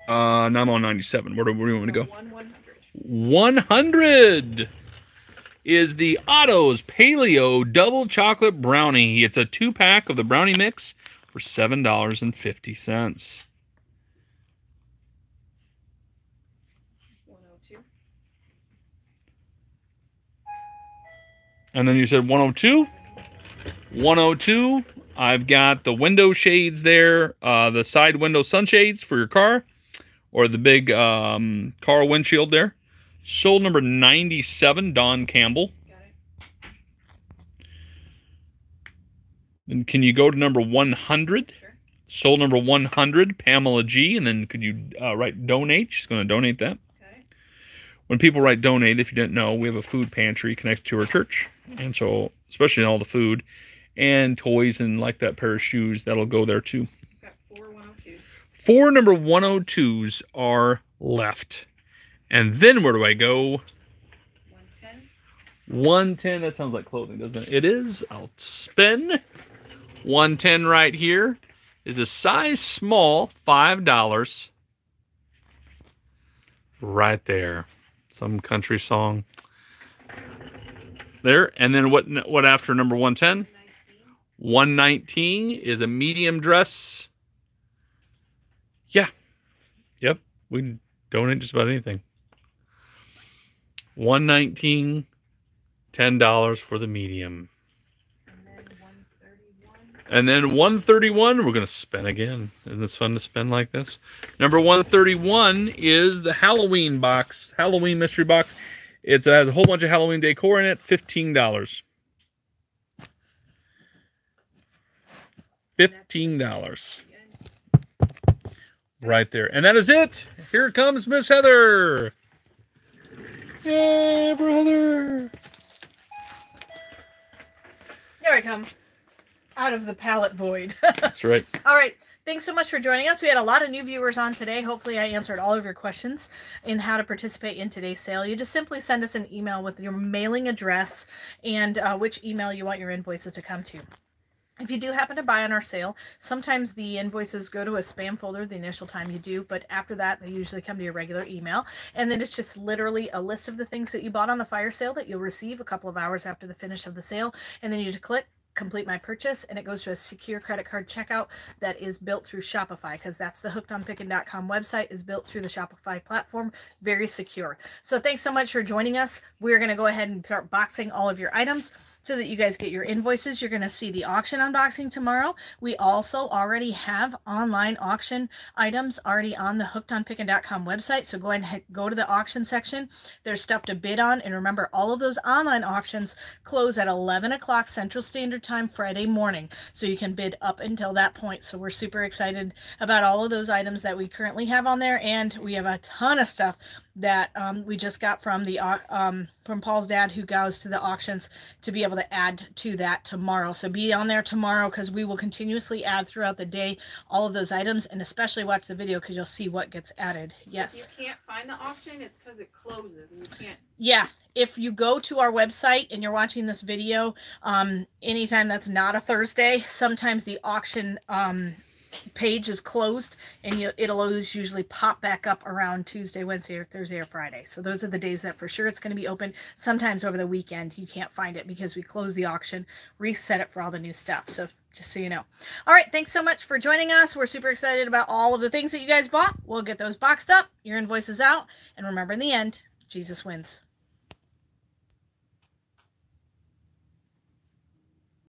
Uh, now I'm on ninety-seven. Where do, where do you want me to go? one hundred. one hundred is the Otto's Paleo Double Chocolate Brownie. It's a two-pack of the brownie mix for seven dollars and fifty cents. one oh two. And then you said one oh two? one oh two. I've got the window shades there, uh, the side window sunshades for your car, or the big um, car windshield there. Sold number ninety-seven, Don Campbell. Got it. And can you go to number one hundred? Sure. Sold number one hundred, Pamela G. And then could you uh, write donate? She's going to donate that. Okay. When people write donate, if you didn't know, we have a food pantry connected to our church. And so, especially all the food and toys and like that pair of shoes, that'll go there too. We've got four one oh twos. Four number one oh twos are left. And then where do I go? one ten. one ten. That sounds like clothing, doesn't it? It is. I'll spin. one ten right here is a size small, five dollars. Right there. Some country song. There. And then what what after number one ten? one nineteen. one nineteen is a medium dress. Yeah. Yep. We can donate just about anything. one nineteen, ten dollars for the medium. And then one thirty-one, we're going to spin again. Isn't this fun to spin like this? Number one thirty-one is the Halloween box, Halloween mystery box. It's, it has a whole bunch of Halloween decor in it. fifteen dollars. fifteen dollars. Right there. And that is it. Here comes Miss Heather. Yay, brother. There I come. Out of the pallet void. That's right. All right. Thanks so much for joining us. We had a lot of new viewers on today. Hopefully I answered all of your questions in how to participate in today's sale. You just simply send us an email with your mailing address and uh, which email you want your invoices to come to. If you do happen to buy on our sale, sometimes the invoices go to a spam folder the initial time you do, but after that, they usually come to your regular email. And then it's just literally a list of the things that you bought on the fire sale that you'll receive a couple of hours after the finish of the sale. And then you just click complete my purchase, and it goes to a secure credit card checkout that is built through Shopify, because that's the hooked on pickin dot com website, is built through the Shopify platform, very secure. So thanks so much for joining us. We're going to go ahead and start boxing all of your items so that you guys get your invoices. You're going to see the auction unboxing tomorrow. We also already have online auction items already on the hooked on pickin dot com website. So go ahead and go to the auction section. There's stuff to bid on. And remember, all of those online auctions close at eleven o'clock Central Standard Time Friday morning. So you can bid up until that point. So we're super excited about all of those items that we currently have on there. And we have a ton of stuff that um, we just got from the um, from Paul's dad, who goes to the auctions, to be able to add to that tomorrow. So be on there tomorrow, because we will continuously add throughout the day all of those items, and especially watch the video because you'll see what gets added. Yes. If you can't find the auction, it's because it closes and you can't. Yeah. If you go to our website and you're watching this video, um, anytime that's not a Thursday, sometimes the auction um, page is closed, and you, it'll always usually pop back up around Tuesday, Wednesday, or Thursday, or Friday. So those are the days that for sure it's going to be open. Sometimes over the weekend you can't find it because we close the auction, reset it for all the new stuff. So just so you know. All right, thanks so much for joining us. We're super excited about all of the things that you guys bought. We'll get those boxed up, your invoices out, and remember, in the end, Jesus wins.